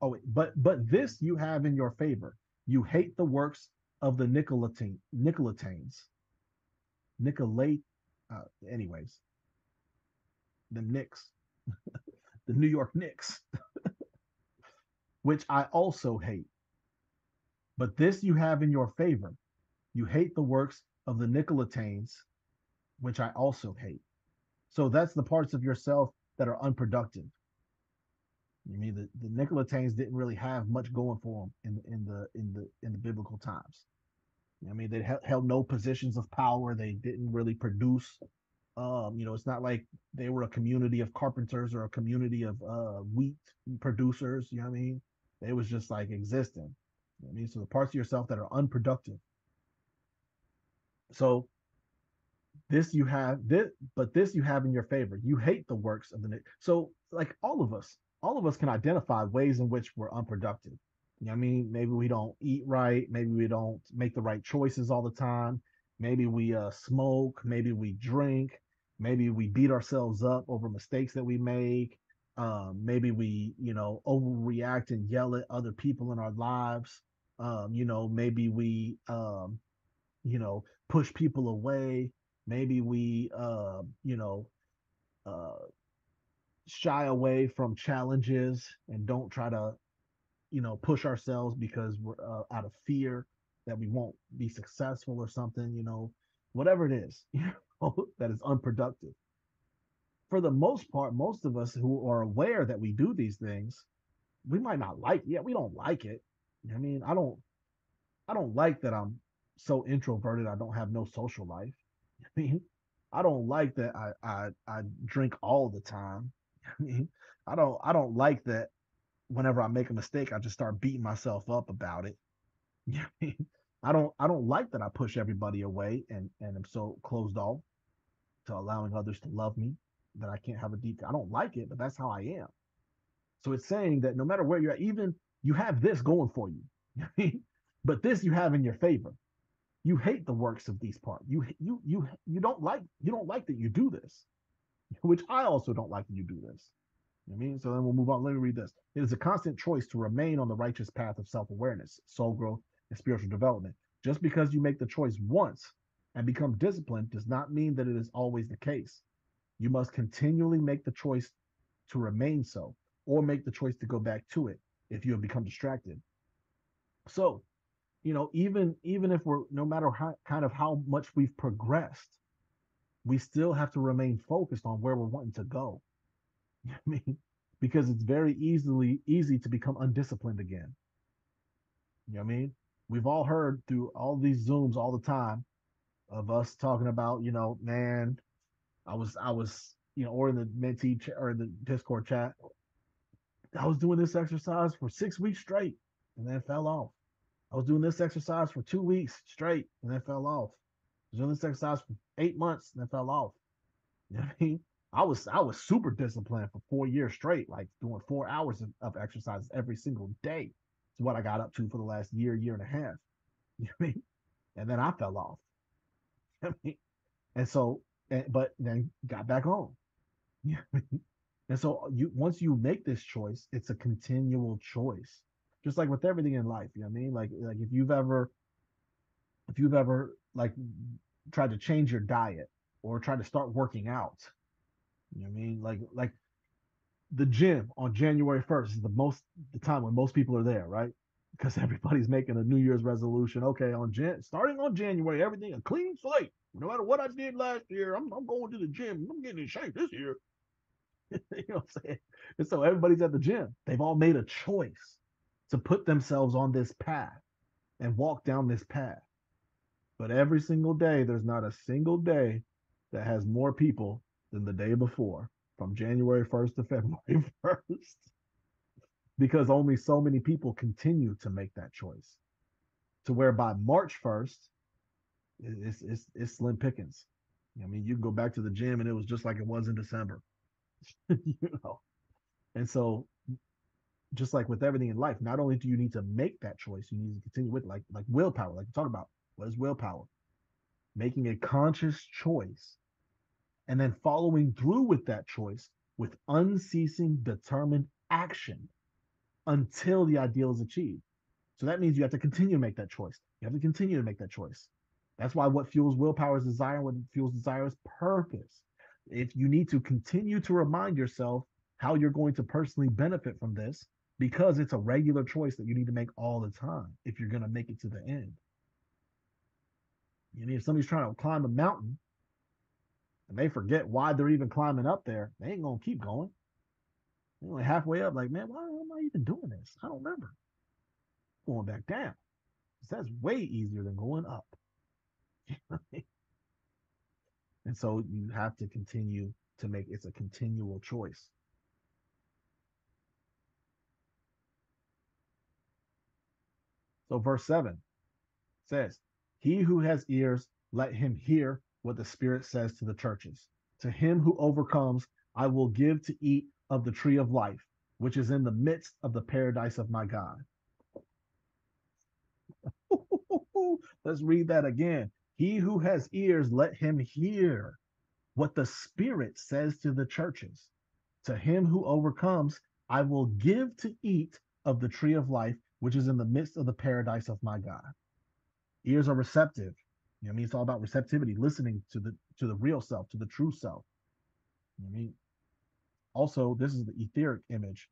Oh, wait, but but this you have in your favor. You hate the works of the Nicolatine, Nicolatines. Nicolate, uh, anyways. The Knicks, the New York Knicks, which I also hate. But this you have in your favor. You hate the works of the Nicolatines, which I also hate. So that's the parts of yourself that are unproductive. You mean the, the Nicolaitanes didn't really have much going for them in, in the in the in the biblical times. You know what I mean, they held no positions of power. They didn't really produce Um, you know, it's not like they were a community of carpenters or a community of uh, wheat producers. You know what I mean? They was just like existing. You know what I mean? So the parts of yourself that are unproductive. So this you have, this, but this you have in your favor. You hate the works of the... So like all of us, all of us can identify ways in which we're unproductive. You know what I mean? Maybe we don't eat right. Maybe we don't make the right choices all the time. Maybe we uh, smoke. Maybe we drink. Maybe we beat ourselves up over mistakes that we make. Um, maybe we, you know, overreact and yell at other people in our lives. Um, you know, maybe we, um, you know, push people away. Maybe we, uh, you know, uh, shy away from challenges and don't try to, you know, push ourselves because we're uh, out of fear that we won't be successful or something, you know, whatever it is, you know, that is unproductive. For the most part, most of us who are aware that we do these things, we might not like it. Yeah, we don't like it. You know what I mean? I don't, I don't like that I'm so introverted. I don't have no social life. You know what I mean? I don't like that I, I, I drink all the time. You know what I mean? I don't, I don't like that whenever I make a mistake, I just start beating myself up about it. You know what I mean? I don't I don't like that I push everybody away and, and I'm so closed off to allowing others to love me that I can't have a deep, I don't like it, but that's how I am. So it's saying that no matter where you're at, even you have this going for you, you know what I mean? But this you have in your favor. You hate the works of these parts. You you you you don't like you don't like that you do this, which I also don't like that you do this. You know what I mean? So then we'll move on. Let me read this. It is a constant choice to remain on the righteous path of self-awareness, soul growth, and spiritual development. Just because you make the choice once and become disciplined does not mean that it is always the case. You must continually make the choice to remain so, or make the choice to go back to it if you have become distracted. So, you know, even even if we're, no matter how kind of how much we've progressed, we still have to remain focused on where we're wanting to go. You know what I mean? Because it's very easily easy to become undisciplined again. You know what I mean? We've all heard through all these Zooms all the time of us talking about, you know, man, I was, I was, you know, or in the mentee ch- or the Discord chat, I was doing this exercise for six weeks straight and then fell off. I was doing this exercise for two weeks straight and then fell off. I was doing this exercise for eight months and then fell off. You know what I mean? I was, I was super disciplined for four years straight, like doing four hours of, of exercises every single day. It's what I got up to for the last year, year and a half. You know what I mean? And then I fell off. You know what I mean? And so, and, but then got back on. You know what I mean? And so you, once you make this choice, it's a continual choice. Just like with everything in life, you know what I mean? Like, like if you've ever, if you've ever like tried to change your diet or tried to start working out, you know what I mean? Like, like, the gym on January first is the most the time when most people are there, right? Because everybody's making a New Year's resolution. Okay, on Jan, starting on January, everything a clean slate. No matter what I did last year, I'm I'm going to the gym. I'm getting in shape this year. You know what I'm saying? And so everybody's at the gym. They've all made a choice to put themselves on this path and walk down this path. But every single day, there's not a single day that has more people than the day before, from January first to February first, because only so many people continue to make that choice, to where by March first, it's, it's, it's slim pickings. I mean, you can go back to the gym and it was just like it was in December, you know? And so just like with everything in life, not only do you need to make that choice, you need to continue with like, like willpower, like we talk about. What is willpower? Making a conscious choice and then following through with that choice with unceasing, determined action until the ideal is achieved. So that means you have to continue to make that choice. You have to continue to make that choice. That's why what fuels willpower is desire, what fuels desire is purpose. If you need to continue to remind yourself how you're going to personally benefit from this, because it's a regular choice that you need to make all the time if you're going to make it to the end. You mean, if somebody's trying to climb a mountain, and they forget why they're even climbing up there, they ain't going to keep going. They're only halfway up, like, man, why am I even doing this? I don't remember. I'm going back down. That's way easier than going up. And so you have to continue to make, it's a continual choice. So verse seven says, he who has ears, let him hear what the Spirit says to the churches. To him who overcomes, I will give to eat of the tree of life, which is in the midst of the paradise of my God. Let's read that again. He who has ears, let him hear what the Spirit says to the churches. To him who overcomes, I will give to eat of the tree of life, which is in the midst of the paradise of my God. Ears are receptive. You know what I mean? It's all about receptivity, listening to the to the real self, to the true self. You know what I mean? Also, this is the etheric image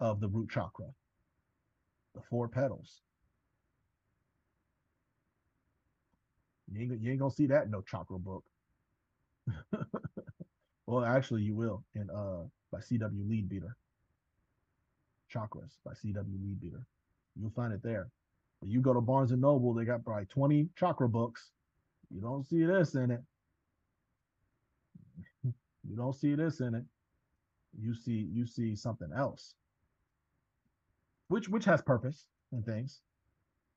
of the root chakra, the four petals. You ain't, you ain't gonna see that in no chakra book. Well, actually, you will in uh by C W Leadbeater. Chakras by C W Leadbeater. You'll find it there. When you go to Barnes and Noble, they got probably twenty chakra books. You don't see this in it. You don't see this in it. You see, you see something else, which which has purpose and things.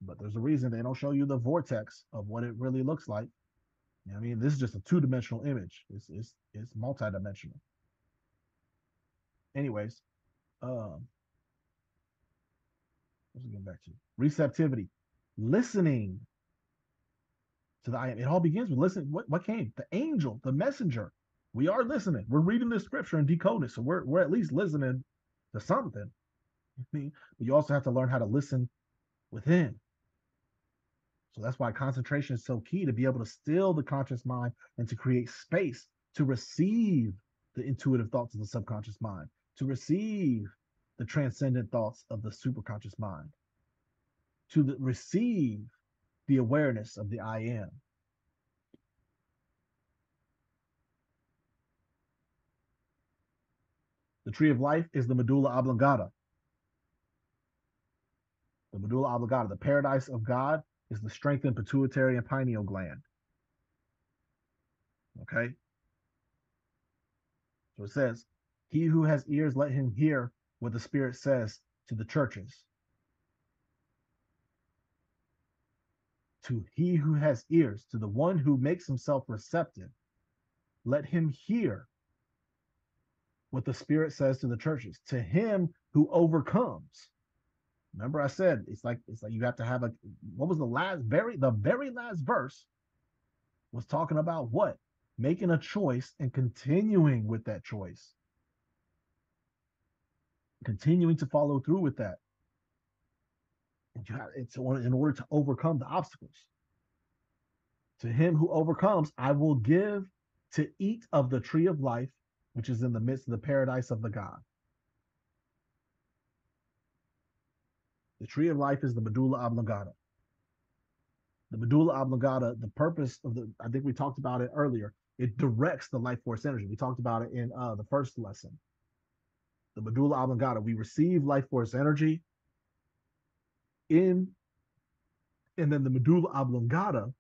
But there's a reason they don't show you the vortex of what it really looks like. You know what I mean? This is just a two-dimensional image. It's it's it's multi-dimensional. Anyways, um, what's it getting back to? Receptivity, listening to the I am. It all begins with listening. What what came? The angel, the messenger. We are listening. We're reading this scripture and decoding it, so we're we're at least listening to something. I mean, but you also have to learn how to listen within. So that's why concentration is so key, to be able to still the conscious mind and to create space to receive the intuitive thoughts of the subconscious mind, to receive the transcendent thoughts of the superconscious mind, to the, receive the awareness of the I am. The tree of life is the medulla oblongata. The medulla oblongata, the paradise of God, is the strengthened pituitary and pineal gland. Okay? So it says, he who has ears, let him hear what the Spirit says to the churches. To he who has ears, to the one who makes himself receptive, let him hear what the Spirit says to the churches. To him who overcomes. Remember, I said it's like it's like you have to have a. What was the last very the very last verse? Was talking about what? Making a choice and continuing with that choice, continuing to follow through with that. And you have it's in order to overcome the obstacles. To him who overcomes, I will give to eat of the tree of life, which is in the midst of the paradise of the God. The tree of life is the medulla oblongata. The medulla oblongata, the purpose of the, I think we talked about it earlier, it directs the life force energy. We talked about it in uh, the first lesson. The medulla oblongata, we receive life force energy in, and then the medulla oblongata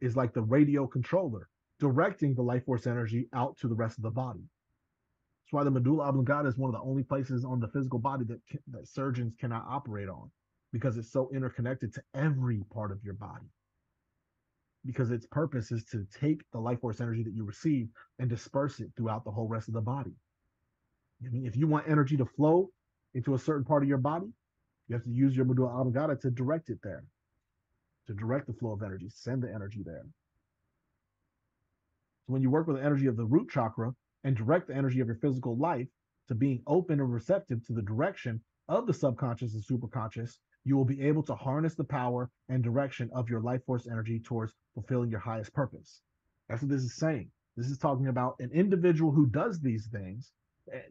is like the radio controller directing the life force energy out to the rest of the body. That's why the medulla oblongata is one of the only places on the physical body that can, that surgeons cannot operate on, because it's so interconnected to every part of your body. Because its purpose is to take the life force energy that you receive and disperse it throughout the whole rest of the body. I mean, if you want energy to flow into a certain part of your body, you have to use your medulla oblongata to direct it there, to direct the flow of energy, send the energy there. So when you work with the energy of the root chakra, and direct the energy of your physical life to being open and receptive to the direction of the subconscious and superconscious, you will be able to harness the power and direction of your life force energy towards fulfilling your highest purpose. That's what this is saying. This is talking about an individual who does these things,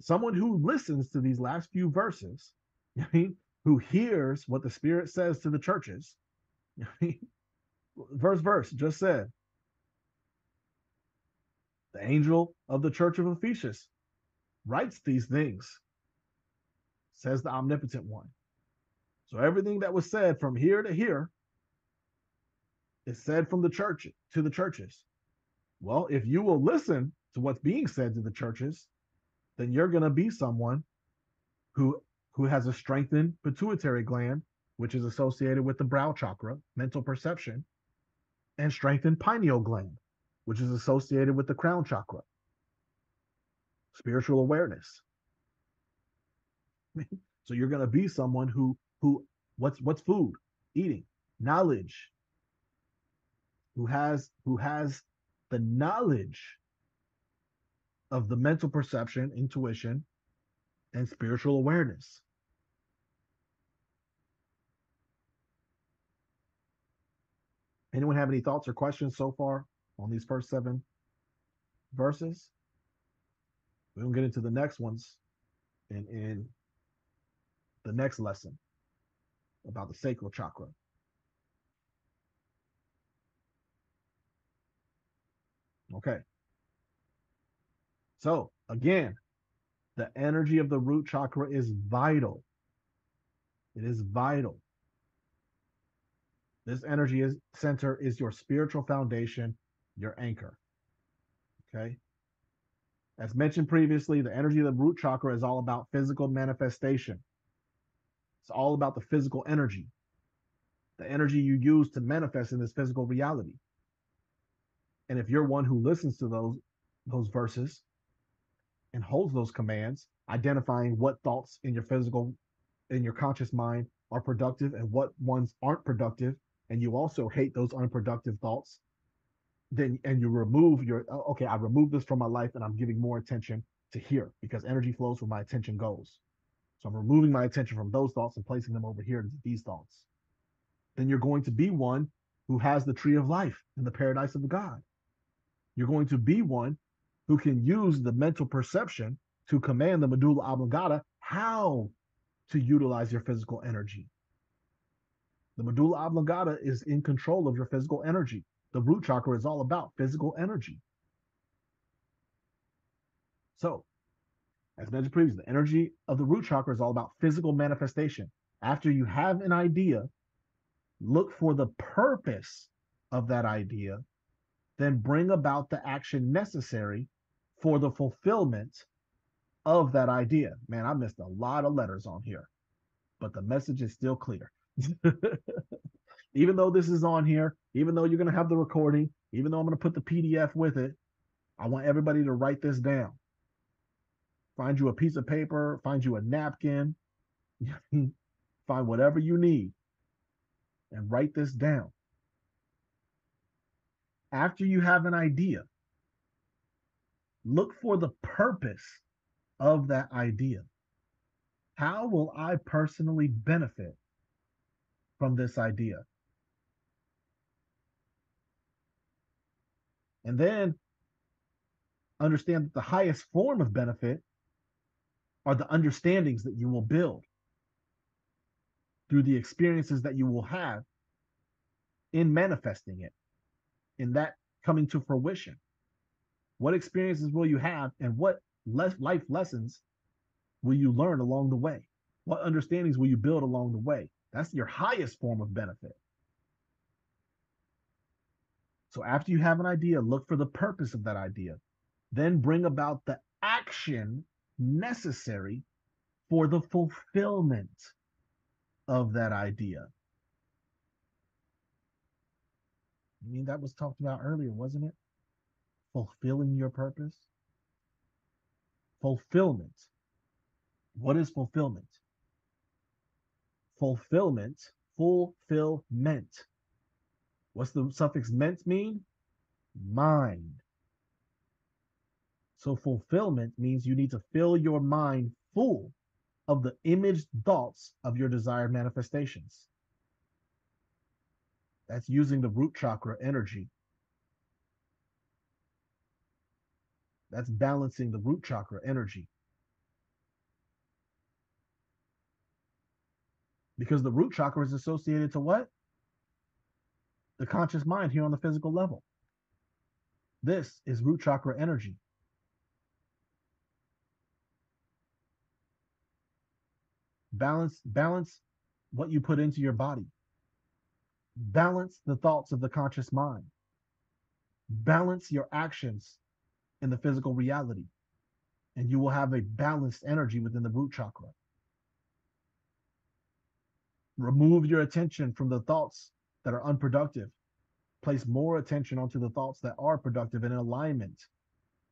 someone who listens to these last few verses, you know what I mean? Who hears what the Spirit says to the churches. You know what I mean? Verse, verse, just said. The angel of the church of Ephesus writes these things, says the omnipotent one. So everything that was said from here to here is said from the church to the churches. Well, if you will listen to what's being said to the churches, then you're going to be someone who who has a strengthened pituitary gland, which is associated with the brow chakra, mental perception, and strengthened pineal gland, which is associated with the crown chakra, spiritual awareness. So you're going to be someone who who what's what's food, eating, knowledge, who has who has the knowledge of the mental perception, intuition, and spiritual awareness. Anyone have any thoughts or questions so far on these first seven verses? We're going to get into the next ones in, in the next lesson about the sacral chakra. Okay. So again, the energy of the root chakra is vital. It is vital. This energy is, center is your spiritual foundation, your anchor. Okay. As mentioned previously, the energy of the root chakra is all about physical manifestation. It's all about the physical energy, the energy you use to manifest in this physical reality. And if you're one who listens to those, those verses and holds those commands, identifying what thoughts in your physical, in your conscious mind are productive and what ones aren't productive, and you also hate those unproductive thoughts, then, and you remove your, okay, I remove this from my life and I'm giving more attention to here, because energy flows where my attention goes. So I'm removing my attention from those thoughts and placing them over here into these thoughts. Then you're going to be one who has the tree of life and the paradise of God. You're going to be one who can use the mental perception to command the medulla oblongata how to utilize your physical energy. The medulla oblongata is in control of your physical energy. The root chakra is all about physical energy. So, as mentioned previously, the energy of the root chakra is all about physical manifestation. After you have an idea, look for the purpose of that idea, then bring about the action necessary for the fulfillment of that idea. Man, I missed a lot of letters on here, but the message is still clear. Even though this is on here, even though you're going to have the recording, even though I'm going to put the P D F with it, I want everybody to write this down. Find you a piece of paper, find you a napkin, find whatever you need and write this down. After you have an idea, look for the purpose of that idea. How will I personally benefit from this idea? And then understand that the highest form of benefit are the understandings that you will build through the experiences that you will have in manifesting it, in that coming to fruition. What experiences will you have, and what le- life lessons will you learn along the way? What understandings will you build along the way? That's your highest form of benefit. So after you have an idea, look for the purpose of that idea, then bring about the action necessary for the fulfillment of that idea. I mean, that was talked about earlier, wasn't it? Fulfilling your purpose. Fulfillment. What is fulfillment? Fulfillment. Fulfillment. What's the suffix ment mean? Mind. So fulfillment means you need to fill your mind full of the imaged thoughts of your desired manifestations. That's using the root chakra energy. That's balancing the root chakra energy. Because the root chakra is associated to what? The conscious mind here on the physical level. This is root chakra energy. Balance, balance what you put into your body. Balance the thoughts of the conscious mind. Balance your actions in the physical reality, and you will have a balanced energy within the root chakra. Remove your attention from the thoughts that are unproductive. Place more attention onto the thoughts that are productive and in alignment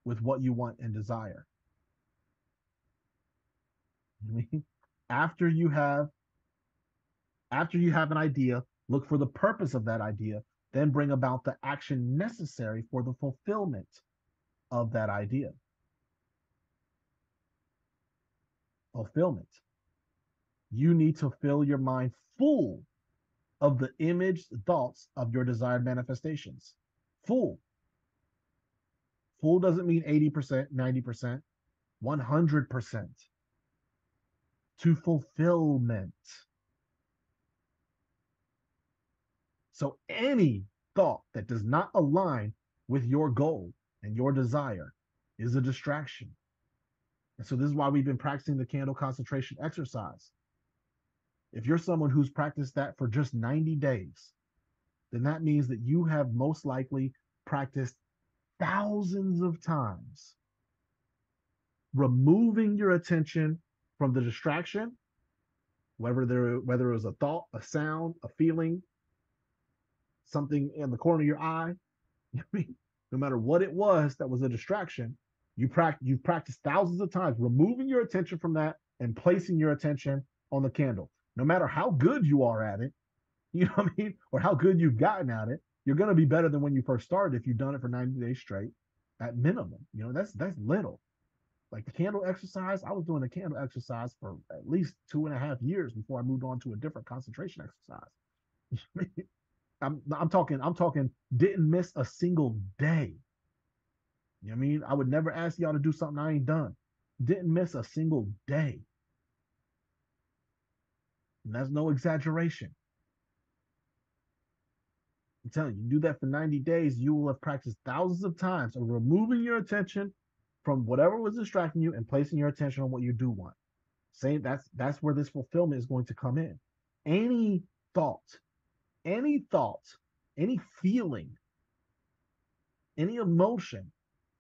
with what you want and desire. After you have, after you have an idea, look for the purpose of that idea, then bring about the action necessary for the fulfillment of that idea. Fulfillment. You need to fill your mind full of the image thoughts of your desired manifestations. Full. Full doesn't mean eighty percent, ninety percent, one hundred percent. To fulfillment. So any thought that does not align with your goal and your desire is a distraction. And so this is why we've been practicing the candle concentration exercise. If you're someone who's practiced that for just ninety days, then that means that you have most likely practiced thousands of times, removing your attention from the distraction, whether there, whether it was a thought, a sound, a feeling, something in the corner of your eye. No matter what it was that was a distraction, you practice, you've practiced thousands of times, removing your attention from that and placing your attention on the candle. No matter how good you are at it, you know what I mean, or how good you've gotten at it, you're going to be better than when you first started if you've done it for ninety days straight at minimum. You know, that's that's little. Like the candle exercise, I was doing the candle exercise for at least two and a half years before I moved on to a different concentration exercise. I'm I'm talking, I'm talking, didn't miss a single day. You know what I mean? I would never ask y'all to do something I ain't done. Didn't miss a single day. And that's no exaggeration. I'm telling you, you do that for ninety days, you will have practiced thousands of times of removing your attention from whatever was distracting you and placing your attention on what you do want. Same, that's that's where this fulfillment is going to come in. Any thought, any thought, any feeling, any emotion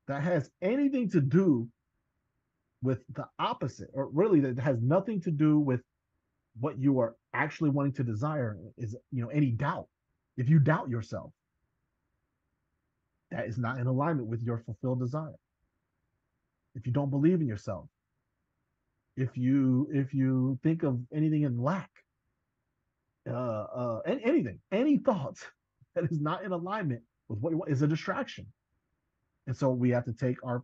that has anything to do with the opposite, or really that has nothing to do with what you are actually wanting to desire, is, you know, any doubt. If you doubt yourself, that is not in alignment with your fulfilled desire. If you don't believe in yourself, if you if you think of anything in lack, uh, uh, and anything, any thought that is not in alignment with what you want is a distraction. And so we have to take our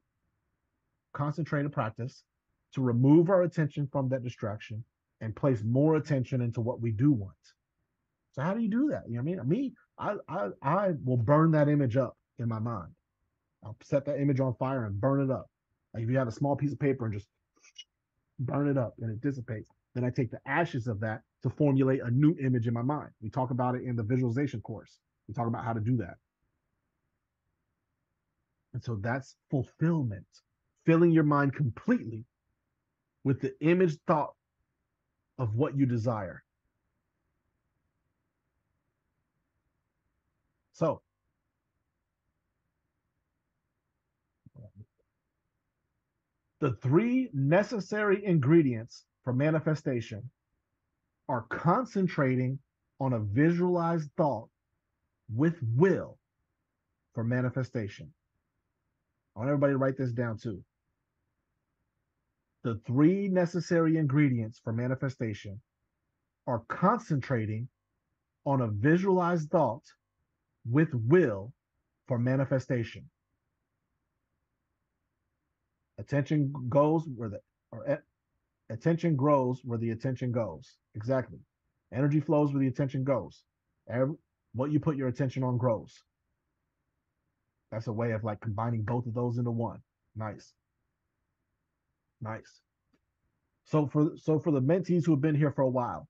concentrated practice to remove our attention from that distraction and place more attention into what we do want. So how do you do that? You know what I mean? Me, I, I, I will burn that image up in my mind. I'll set that image on fire and burn it up. Like if you have a small piece of paper and just burn it up and it dissipates, then I take the ashes of that to formulate a new image in my mind. We talk about it in the visualization course. We talk about how to do that. And so that's fulfillment, filling your mind completely with the image thought of what you desire. So, the three necessary ingredients for manifestation are concentrating on a visualized thought with will for manifestation. I want everybody to write this down too. The three necessary ingredients for manifestation are concentrating on a visualized thought with will for manifestation. Attention goes where the or attention grows where the attention goes. Exactly. Energy flows where the attention goes. Every, what you put your attention on grows. That's a way of like combining both of those into one. Nice. Nice. So for so for the mentees who have been here for a while,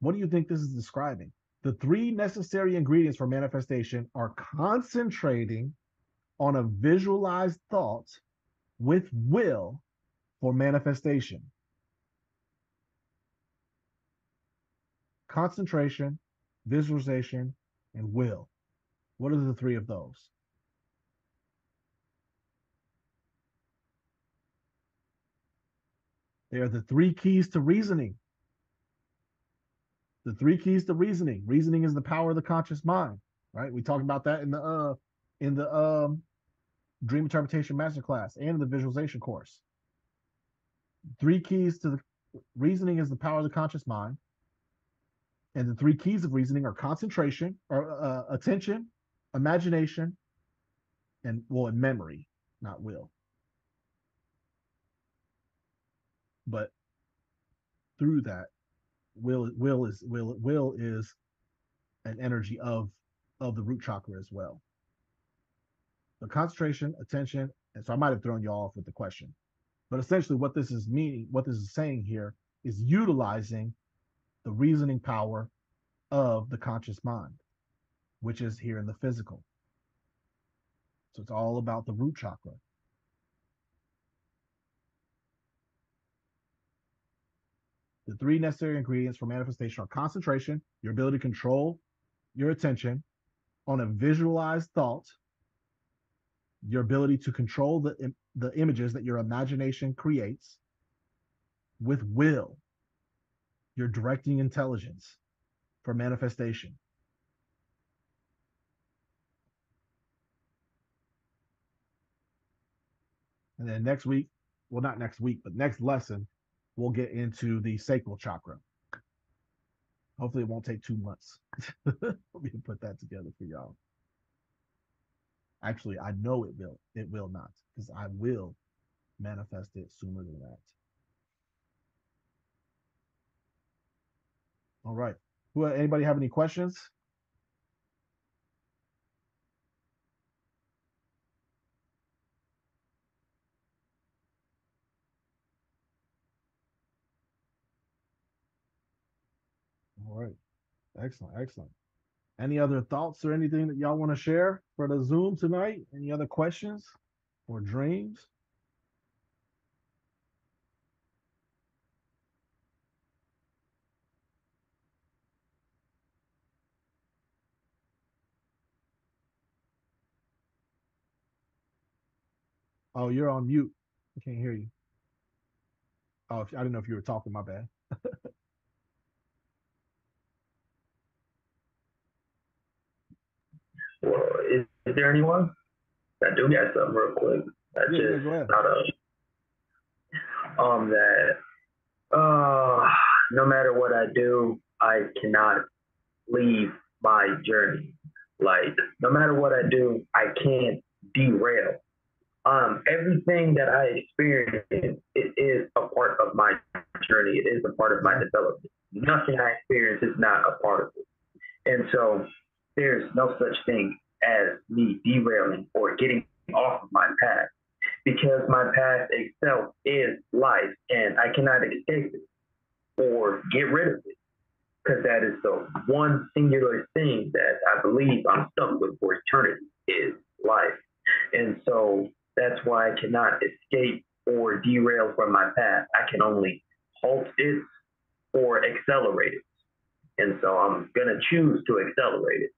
what do you think this is describing? The three necessary ingredients for manifestation are concentrating on a visualized thought with will for manifestation. Concentration, visualization, and will. What are the three of those? They are the three keys to reasoning. The three keys to reasoning. Reasoning is the power of the conscious mind, right? We talked about that in the uh, in the um, Dream Interpretation Masterclass and in the Visualization course. Three keys to the reasoning is the power of the conscious mind, and the three keys of reasoning are concentration, or uh, attention, imagination, and well, and memory, not will. But through that, will will is will will is an energy of of the root chakra as well. The concentration, attention, and so I might have thrown you off with the question, but essentially what this is meaning, what this is saying here, is utilizing the reasoning power of the conscious mind, which is here in the physical. So it's all about the root chakra. The three necessary ingredients for manifestation are concentration, your ability to control your attention on a visualized thought, your ability to control the, the images that your imagination creates, with will, your directing intelligence for manifestation. And then next week, well, not next week, but next lesson, we'll get into the sacral chakra. Hopefully it won't take two months. Let me put that together for y'all. Actually, I know it will. It will not, because I will manifest it sooner than that. All right. Who, anybody have any questions? All right. Excellent. Excellent. Any other thoughts or anything that y'all want to share for the Zoom tonight? Any other questions or dreams? Oh, you're on mute. I can't hear you. Oh, I didn't know if you were talking. My bad. Well, is, is there anyone? I do got something real quick. I yeah, just yeah, thought of um that uh no matter what I do, I cannot leave my journey. Like, no matter what I do, I can't derail. Um, everything that I experience, it, it is a part of my journey. It is a part of my development. Nothing I experience is not a part of it. And so there's no such thing as me derailing or getting off of my path, because my path itself is life, and I cannot escape it or get rid of it, because that is the one singular thing that I believe I'm stuck with for eternity is life. And so that's why I cannot escape or derail from my path. I can only halt it or accelerate it. And so I'm going to choose to accelerate it.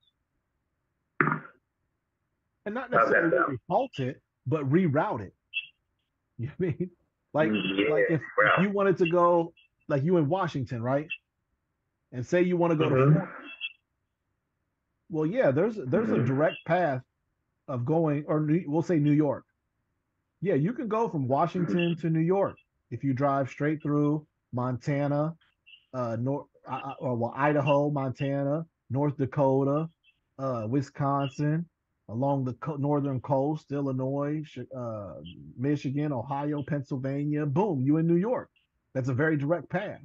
And not necessarily really halt it, but reroute it. You know what I mean? Like, yeah, like if, if you wanted to go, like you in Washington, right? And say you want to go mm-hmm. to Florida. Well, yeah, there's there's mm-hmm. a direct path of going, or we'll say New York. Yeah, you can go from Washington to New York if you drive straight through Montana, uh, North, uh, or well, Idaho, Montana, North Dakota, uh, Wisconsin, along the co northern coast, Illinois, uh, Michigan, Ohio, Pennsylvania. Boom, you in New York. That's a very direct path. You know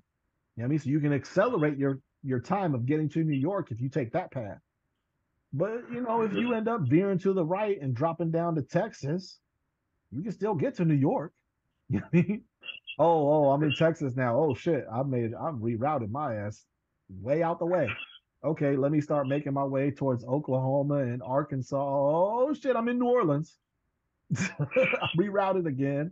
what I mean? So you can accelerate your your time of getting to New York if you take that path. But, you know, if you end up veering to the right and dropping down to Texas, you can still get to New York. You know what I mean? Oh, oh, I'm in Texas now. Oh, shit, I made, I'm rerouted my ass way out the way. Okay, let me start making my way towards Oklahoma and Arkansas. Oh, shit, I'm in New Orleans. I'm rerouted again.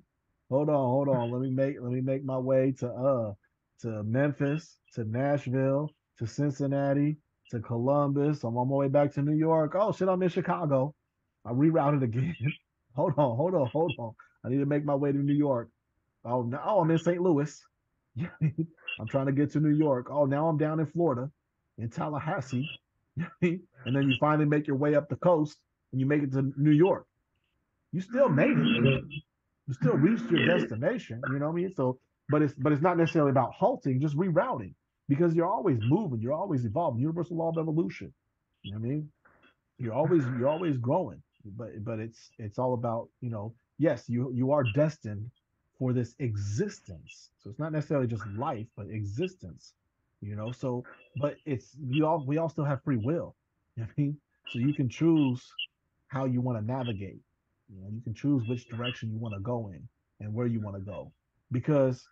Hold on, hold on. Let me make, let me make my way to uh to Memphis, to Nashville, to Cincinnati, to Columbus. I'm on my way back to New York. Oh, shit, I'm in Chicago. I rerouted again. Hold on, hold on, hold on. I need to make my way to New York. Oh, now I'm in Saint Louis. I'm trying to get to New York. Oh, now I'm down in Florida, in Tallahassee. And then you finally make your way up the coast and you make it to New York. You still made it. You still reached your destination. You know what I mean? So, but it's but it's not necessarily about halting, just rerouting, because you're always moving, you're always evolving. Universal law of evolution. You know what I mean? You're always you're always growing. But but it's it's all about, you know, yes, you you are destined for this existence. So it's not necessarily just life, but existence. You know, so but it's you all we all still have free will. You know what I mean? So you can choose how you want to navigate. You know, you can choose which direction you want to go in and where you want to go. Because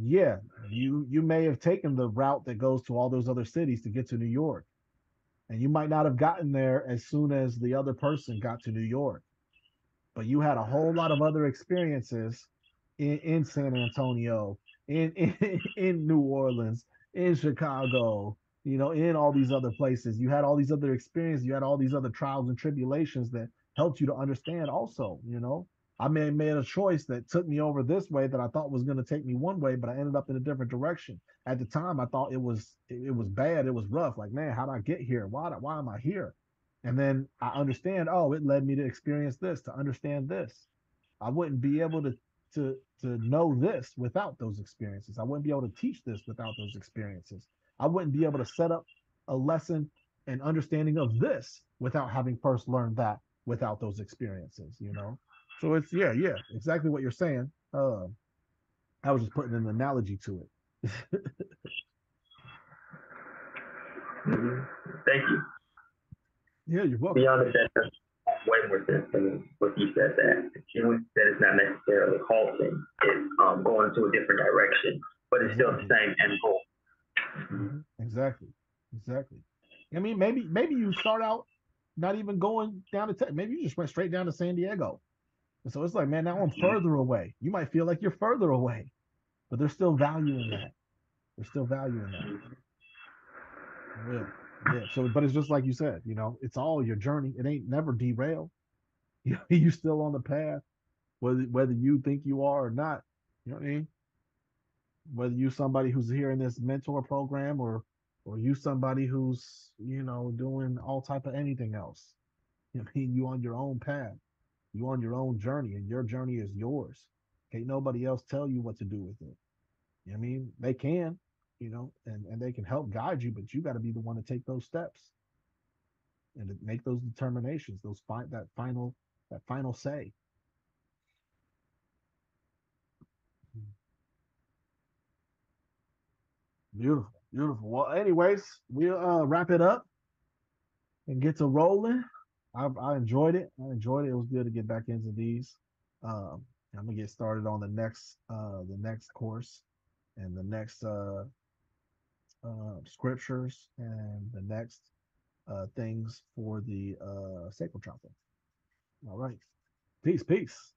yeah, you you may have taken the route that goes to all those other cities to get to New York. And you might not have gotten there as soon as the other person got to New York. But you had a whole lot of other experiences in, in San Antonio, in, in in New Orleans, in Chicago, you know, in all these other places. You had all these other experiences. You had all these other trials and tribulations that helped you to understand also, you know. I may have made a choice that took me over this way that I thought was going to take me one way, but I ended up in a different direction. At the time, I thought it was it was bad. It was rough. Like, man, how did I get here? Why, why am I here? And then I understand, oh, it led me to experience this, to understand this. I wouldn't be able to, to, to know this without those experiences. I wouldn't be able to teach this without those experiences. I wouldn't be able to set up a lesson and understanding of this without having first learned that without those experiences, you know? So it's, yeah, yeah, exactly what you're saying. Uh, I was just putting an analogy to it. Mm-hmm. Thank you. Yeah, you're welcome. Beyond the sense, way more sense than what you said that. You said it's not necessarily halting, it's um, going to a different direction, but it's still the same end goal. Mm-hmm. Exactly, exactly. I mean, maybe maybe you start out not even going down to Texas. Maybe you just went straight down to San Diego. So it's like, man, now I'm further away. You might feel like you're further away, but there's still value in that. There's still value in that. Yeah. Yeah. So, but it's just like you said, you know, it's all your journey. It ain't never derailed. You, you're still on the path, whether whether you think you are or not. You know what I mean? Whether you somebody who's here in this mentor program or or you somebody who's, you know, doing all type of anything else. You know what I mean? You on your own path. You on your own journey, and your journey is yours. Can't nobody else tell you what to do with it. You know what I mean? They can, you know, and, and they can help guide you, but you got to be the one to take those steps and to make those determinations, those fi- that final that final say. Beautiful, beautiful. Well, anyways, we'll uh, wrap it up and get to rolling. I, I enjoyed it. I enjoyed it. It was good to get back into these. Um, I'm gonna get started on the next, uh, the next course, and the next uh, uh, scriptures, and the next uh, things for the uh, sacral chakra. All right. Peace. Peace.